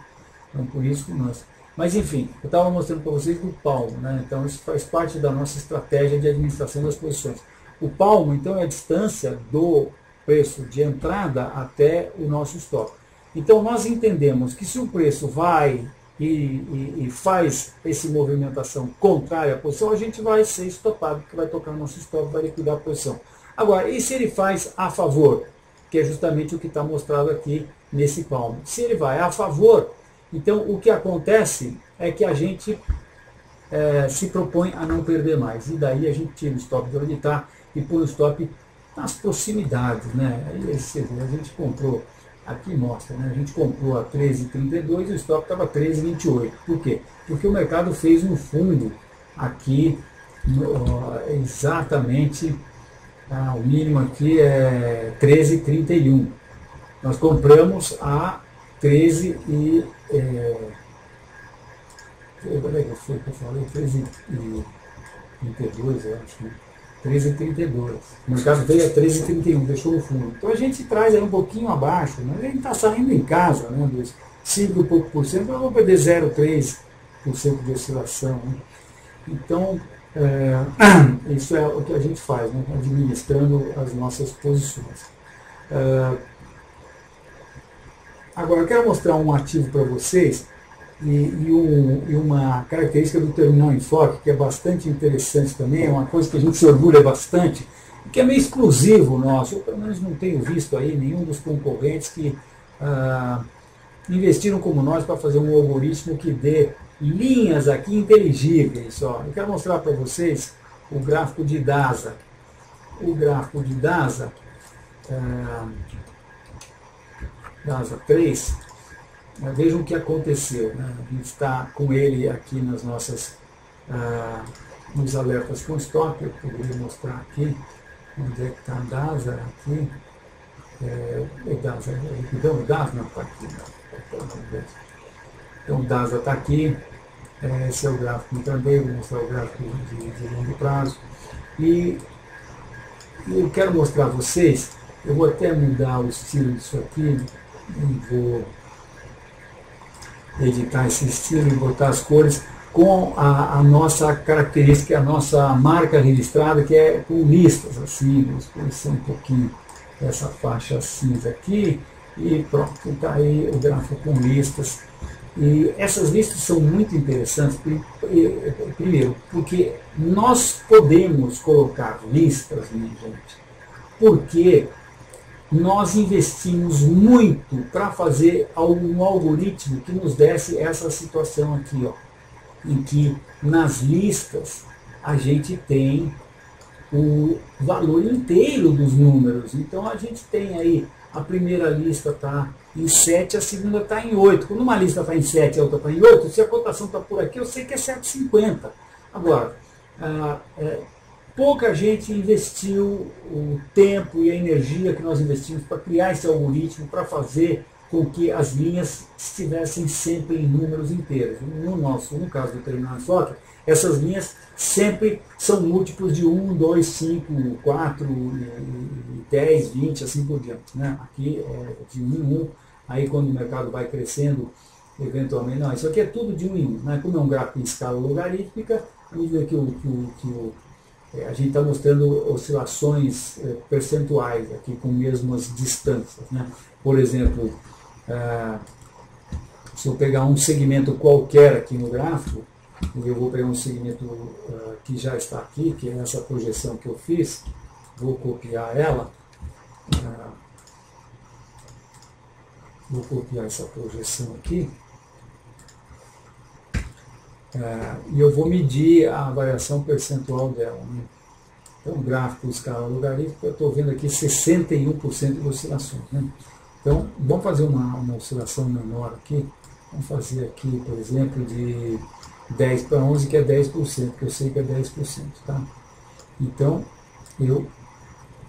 Então por isso que nós... Mas enfim, eu estava mostrando para vocês do palmo, né? Então isso faz parte da nossa estratégia de administração das posições. O palmo, então, é a distância do preço de entrada até o nosso stop. Então nós entendemos que se o preço vai e, e, e faz essa movimentação contrária à posição, a gente vai ser estopado, porque vai tocar o nosso stop, vai liquidar a posição. Agora, e se ele faz a favor? Que é justamente o que está mostrado aqui nesse palmo. Se ele vai a favor, então o que acontece é que a gente é, se propõe a não perder mais. E daí a gente tira o stop de onde está e põe o stop nas proximidades, né? Aí você vê, a gente comprou, aqui mostra, né? A gente comprou a treze e trinta e dois e o stop estava treze e vinte e oito. Por quê? Porque o mercado fez um fundo aqui, no, exatamente... Ah, o mínimo aqui é treze e trinta e um. Nós compramos a treze e... É, peraí, que foi que eu falei? treze e trinta e dois, eu acho, né? treze e trinta e dois. O mercado veio a treze e trinta e um, deixou no fundo. Então a gente traz aí um pouquinho abaixo, né? A gente está saindo em casa, né? Dos cinco e pouco por cento, eu vou perder zero vírgula três por cento de oscilação, né? Então... É, isso é o que a gente faz, né? Administrando as nossas posições. É, agora eu quero mostrar um ativo para vocês e, e, um, e uma característica do terminal Enfoque que é bastante interessante também, é uma coisa que a gente se orgulha bastante, o que é meio exclusivo nosso. Eu, pelo menos, não tenho visto aí nenhum dos concorrentes que ah, investiram como nós para fazer um algoritmo que dê linhas aqui inteligíveis. Ó. Eu quero mostrar para vocês o gráfico de DASA. O gráfico de DASA, ah, DASA três, vejam o que aconteceu. Né? A gente está com ele aqui nas nossas... Ah, nos alertas CONSTOP. Eu poderia mostrar aqui onde é que está a DASA, aqui, é, o DASA, então o DASA não está aqui, não. Então o DASA está aqui, é, esse é o gráfico também, vou mostrar o gráfico de, de longo prazo, e eu quero mostrar a vocês, eu vou até mudar o estilo disso aqui, vou editar esse estilo e botar as cores, com a, a nossa característica, a nossa marca registrada, que é com listas, assim, vamos conhecer um pouquinho essa faixa cinza aqui, e pronto, está aí o gráfico com listas. E essas listas são muito interessantes, primeiro, porque nós podemos colocar listas, minha gente, porque nós investimos muito para fazer algum algoritmo que nos desse essa situação aqui, ó, em que nas listas a gente tem o valor inteiro dos números. Então a gente tem aí, a primeira lista está em sete, a segunda está em oito. Quando uma lista está em sete e a outra está em oito, se a cotação está por aqui, eu sei que é sete e cinquenta. Agora, ah, é, pouca gente investiu o tempo e a energia que nós investimos para criar esse algoritmo, para fazer com que as linhas estivessem sempre em números inteiros. No nosso, no caso do terminal Enfoque, essas linhas sempre são múltiplos de um, dois, cinco, quatro, dez, vinte, assim por diante. Né? Aqui é de um em um, aí quando o mercado vai crescendo, eventualmente, não, isso aqui é tudo de um em um. Né? Como é um gráfico em escala logarítmica, a medida que, o, que, o, que o, é, a gente está mostrando oscilações é, percentuais aqui com mesmas distâncias. Né? Por exemplo, Uh, se eu pegar um segmento qualquer aqui no gráfico, e eu vou pegar um segmento uh, que já está aqui, que é essa projeção que eu fiz, vou copiar ela, uh, vou copiar essa projeção aqui, uh, e eu vou medir a variação percentual dela. Né? Então, gráfico escala logarítmica, eu estou vendo aqui sessenta e um por cento de oscilações. Né? Então, vamos fazer uma, uma oscilação menor aqui. Vamos fazer aqui, por exemplo, de dez para onze, que é dez por cento, que eu sei que é dez por cento. Tá? Então, eu,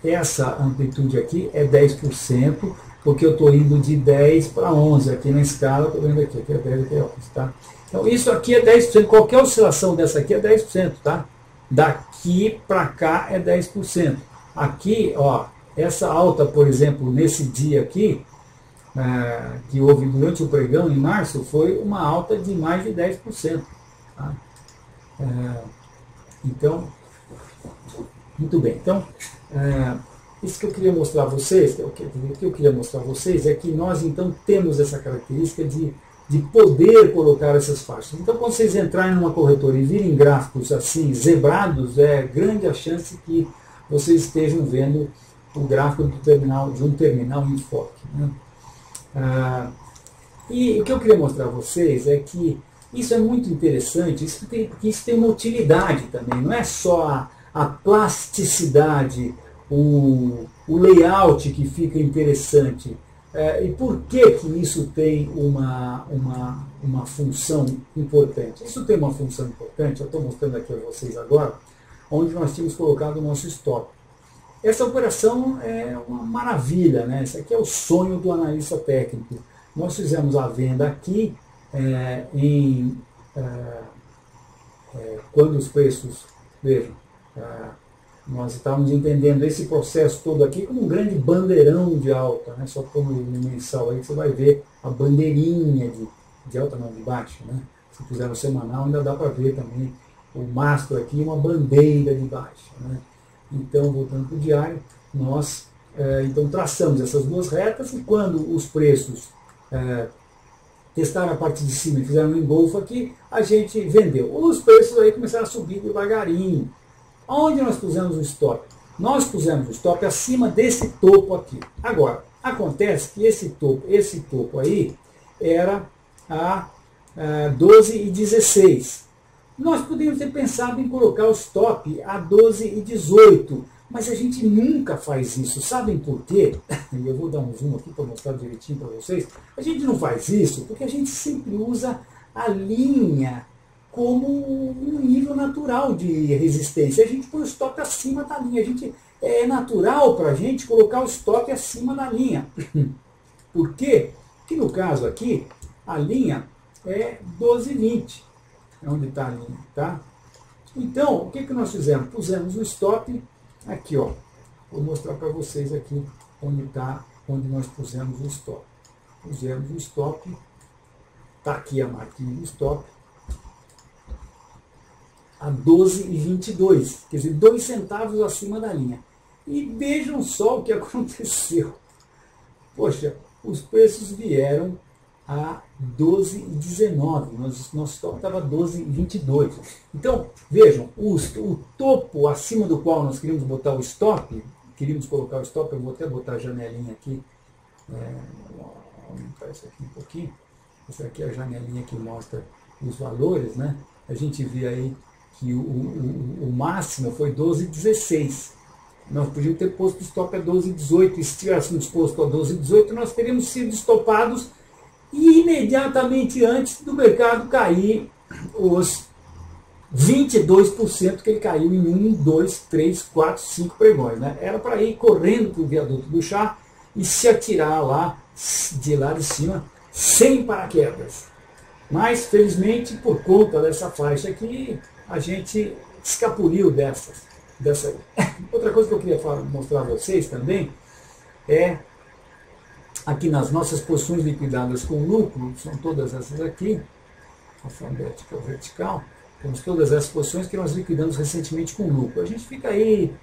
essa amplitude aqui é dez por cento, porque eu estou indo de dez para onze. Aqui na escala, estou vendo aqui, aqui é dez, aqui é onze. Tá? Então, isso aqui é dez por cento. Qualquer oscilação dessa aqui é dez por cento. Tá? Daqui para cá é dez por cento. Aqui, ó. Essa alta, por exemplo, nesse dia aqui, é, que houve durante o pregão, em março, foi uma alta de mais de dez por cento. Tá? É, então, muito bem. Então, é, isso que eu queria mostrar a vocês, o que eu queria mostrar a vocês é que nós, então, temos essa característica de, de poder colocar essas faixas. Então, quando vocês entrarem numa corretora e virem gráficos assim, zebrados, é grande a chance que vocês estejam vendo o gráfico do terminal, de um terminal Enfoque. Né? Ah, e o que eu queria mostrar a vocês é que isso é muito interessante, isso tem, porque isso tem uma utilidade também, não é só a, a plasticidade, o, o layout que fica interessante. É, e por que que isso tem uma, uma, uma função importante? Isso tem uma função importante, eu estou mostrando aqui a vocês agora, onde nós tínhamos colocado o nosso stop. Essa operação é uma maravilha, né? Esse aqui é o sonho do analista técnico. Nós fizemos a venda aqui, é, em, é, é, quando os preços, vejam, é, nós estávamos entendendo esse processo todo aqui como um grande bandeirão de alta, né? Só como no mensal aí você vai ver a bandeirinha de, de alta, não, de baixo, né? Se fizer o semanal ainda dá para ver também o mastro aqui e uma bandeira de baixo, né? Então, voltando para o diário, nós é, então, traçamos essas duas retas e quando os preços é, testaram a parte de cima e fizeram um engolfo aqui, a gente vendeu. Os preços aí começaram a subir devagarinho. Onde nós pusemos o stop? Nós pusemos o stop acima desse topo aqui. Agora, acontece que esse topo, esse topo aí era a, a doze e dezesseis. Nós poderíamos ter pensado em colocar o stop a doze e dezoito, mas a gente nunca faz isso. Sabem por quê? E eu vou dar um zoom aqui para mostrar direitinho para vocês. A gente não faz isso porque a gente sempre usa a linha como um nível natural de resistência. A gente põe o stop acima da linha. A gente, é natural para a gente colocar o stop acima da linha. Por quê? Porque no caso aqui, a linha é doze e vinte. É onde está a linha, tá? Então, o que, que nós fizemos? Pusemos o stop aqui, ó. Vou mostrar para vocês aqui onde está, onde nós pusemos o stop. Pusemos o stop. Está aqui a marquinha do stop. A doze e vinte e dois, quer dizer, dois centavos acima da linha. E vejam só o que aconteceu. Poxa, os preços vieram a doze e dezenove. Nosso stop estava doze e vinte e dois. Então, vejam, o, o topo acima do qual nós queríamos botar o stop, queríamos colocar o stop, eu vou até botar a janelinha aqui, é, aumentar isso aqui um pouquinho. Essa aqui é a janelinha que mostra os valores, né? A gente vê aí que o, o, o máximo foi doze e dezesseis. Nós podíamos ter posto o stop a doze e dezoito. Se tivéssemos posto a doze e dezoito, nós teríamos sido estopados imediatamente antes do mercado cair os vinte e dois por cento que ele caiu em um, dois, três, quatro, cinco pregões. Né? Era para ir correndo para o viaduto do chá e se atirar lá de lá de cima sem paraquedas. Mas, felizmente, por conta dessa faixa aqui, a gente escapuliu dessas, dessa aí. Outra coisa que eu queria falar, mostrar a vocês também é, aqui nas nossas posições liquidadas com lucro, são todas essas aqui, alfabética vertical, temos todas essas posições que nós liquidamos recentemente com lucro. A gente fica aí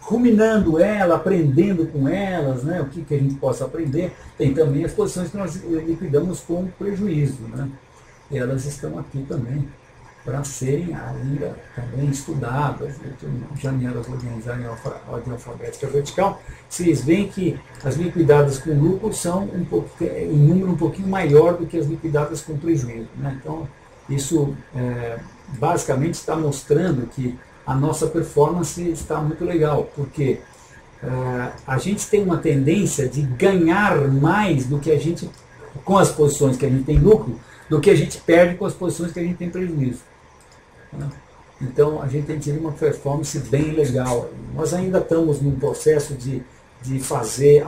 ruminando ela, aprendendo com elas, né? O que, que a gente possa aprender. Tem também as posições que nós liquidamos com prejuízo, né? Elas estão aqui também para serem ainda também estudadas. Eu tenho janelas organizadas em ordem alfabética vertical. Vocês veem que as liquidadas com lucro são um pouco, em número um pouquinho maior do que as liquidadas com prejuízo, né? Então, isso é, basicamente está mostrando que a nossa performance está muito legal, porque uh, a gente tem uma tendência de ganhar mais do que a gente, com as posições que a gente tem lucro, do que a gente perde com as posições que a gente tem prejuízo. Né? Então, a gente tem tido uma performance bem legal. Nós ainda estamos num processo de, de fazer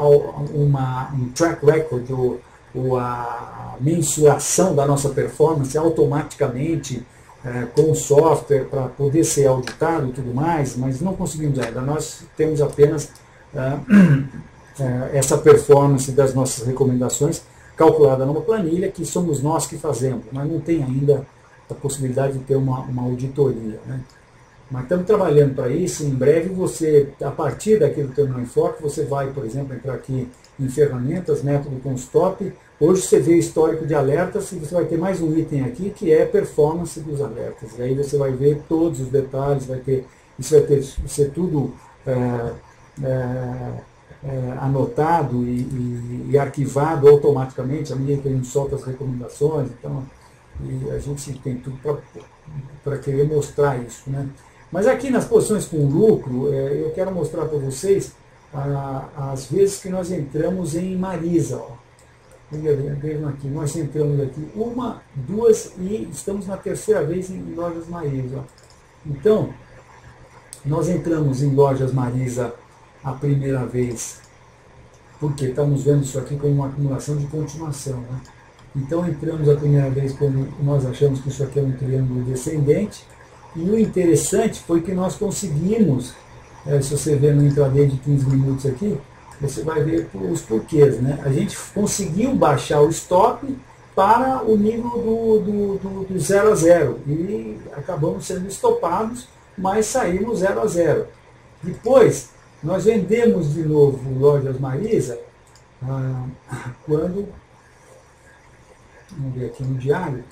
uma, um track record, ou, ou a mensuração da nossa performance automaticamente, com o software para poder ser auditado e tudo mais, mas não conseguimos ainda. Nós temos apenas ah, essa performance das nossas recomendações calculada numa planilha que somos nós que fazemos, mas não tem ainda a possibilidade de ter uma, uma auditoria, né? Mas estamos trabalhando para isso. Em breve você, a partir daqui do terminal Enfoque, você vai, por exemplo, entrar aqui em ferramentas, método CONSTOP. Hoje você vê o histórico de alertas e você vai ter mais um item aqui que é performance dos alertas. E aí você vai ver todos os detalhes, vai ter, isso vai ter, ser tudo é, é, é, anotado e, e, e arquivado automaticamente, à medida que a gente solta as recomendações. Então, e a gente tem tudo para querer mostrar isso, né? Mas aqui nas posições com lucro, é, eu quero mostrar para vocês a, as vezes que nós entramos em Marisa. Ó. Vejam aqui, nós entramos aqui uma, duas e estamos na terceira vez em Lojas Marisa. Então, nós entramos em Lojas Marisa a primeira vez, porque estamos vendo isso aqui como uma acumulação de continuação, né? Então, entramos a primeira vez quando nós achamos que isso aqui é um triângulo descendente. E o interessante foi que nós conseguimos, é, se você ver no intraday de quinze minutos aqui, você vai ver os porquês, né? A gente conseguiu baixar o stop para o nível do, do, do, do zero a zero. E acabamos sendo estopados, mas saímos zero a zero. Depois, nós vendemos de novo Lojas Marisa, ah, quando... Vamos ver aqui no diário.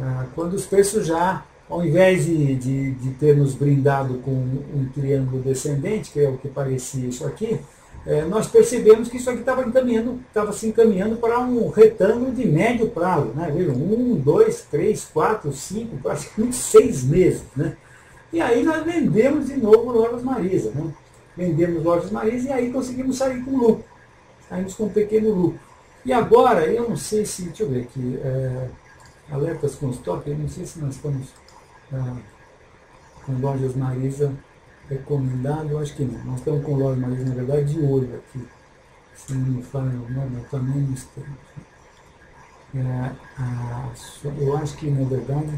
Ah, quando os preços já... ao invés de, de, de termos brindado com um triângulo descendente, que é o que parecia isso aqui, é, nós percebemos que isso aqui estava encaminhando, estava se encaminhando para um retângulo de médio prazo, né? Vejam, um, dois, três, quatro, cinco, quase seis meses, né? E aí nós vendemos de novo Lojas Marisa, né? Vendemos Lojas Marisa e aí conseguimos sair com lucro. Saímos com um pequeno lucro. E agora, eu não sei se, deixa eu ver aqui, é, alertas CONSTOP, eu não sei se nós estamos é, com Lojas Marisa recomendado, eu acho que não. Nós estamos com Lojas Marisa, na verdade, de olho aqui. Se não me falha o nome, eu também não estamos. É, a, eu acho que, na verdade,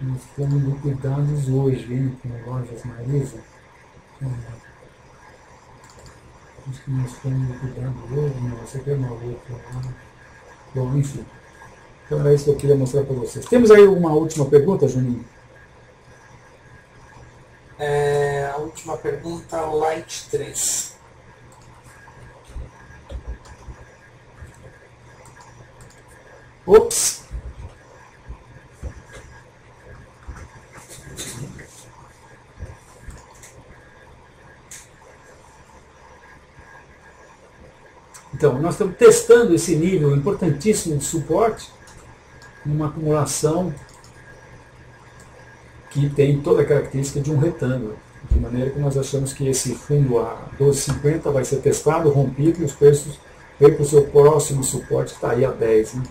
nós estamos liquidados hoje, hein, com Lojas Marisa. É, Acho que nós estamos liquidando hoje, não, essa aqui é uma outra. Né? Bom, enfim. Então era isso que eu queria mostrar para vocês. Temos aí uma última pergunta, Juninho? É, a última pergunta, Light três. Ops! Então, nós estamos testando esse nível importantíssimo de suporte, numa acumulação que tem toda a característica de um retângulo, de maneira que nós achamos que esse fundo a doze e cinquenta vai ser testado, rompido, e os preços vêm para o seu próximo suporte, que está aí a dez. Né?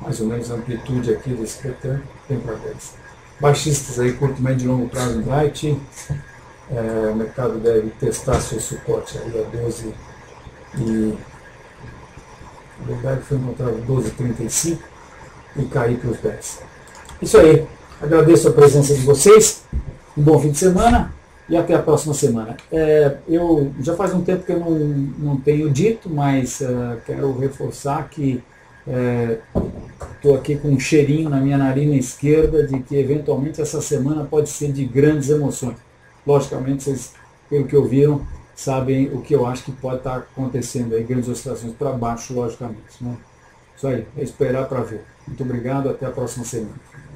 Mais ou menos a amplitude aqui desse retângulo vem para dez. Baixistas aí, curto, médio e longo prazo no light, é, o mercado deve testar seu suporte aí a doze e cinquenta. E na verdade foi encontrado doze e trinta e cinco e caí para os dez. Isso aí, agradeço a presença de vocês, um bom fim de semana e até a próxima semana. É, eu já faz um tempo que eu não, não tenho dito, mas uh, quero reforçar que estou é, aqui com um cheirinho na minha narina esquerda de que eventualmente essa semana pode ser de grandes emoções. Logicamente, vocês, pelo que ouviram, sabem o que eu acho que pode estar acontecendo aí, grandes oscilações para baixo, logicamente, né? Isso aí, é esperar para ver. Muito obrigado, até a próxima semana.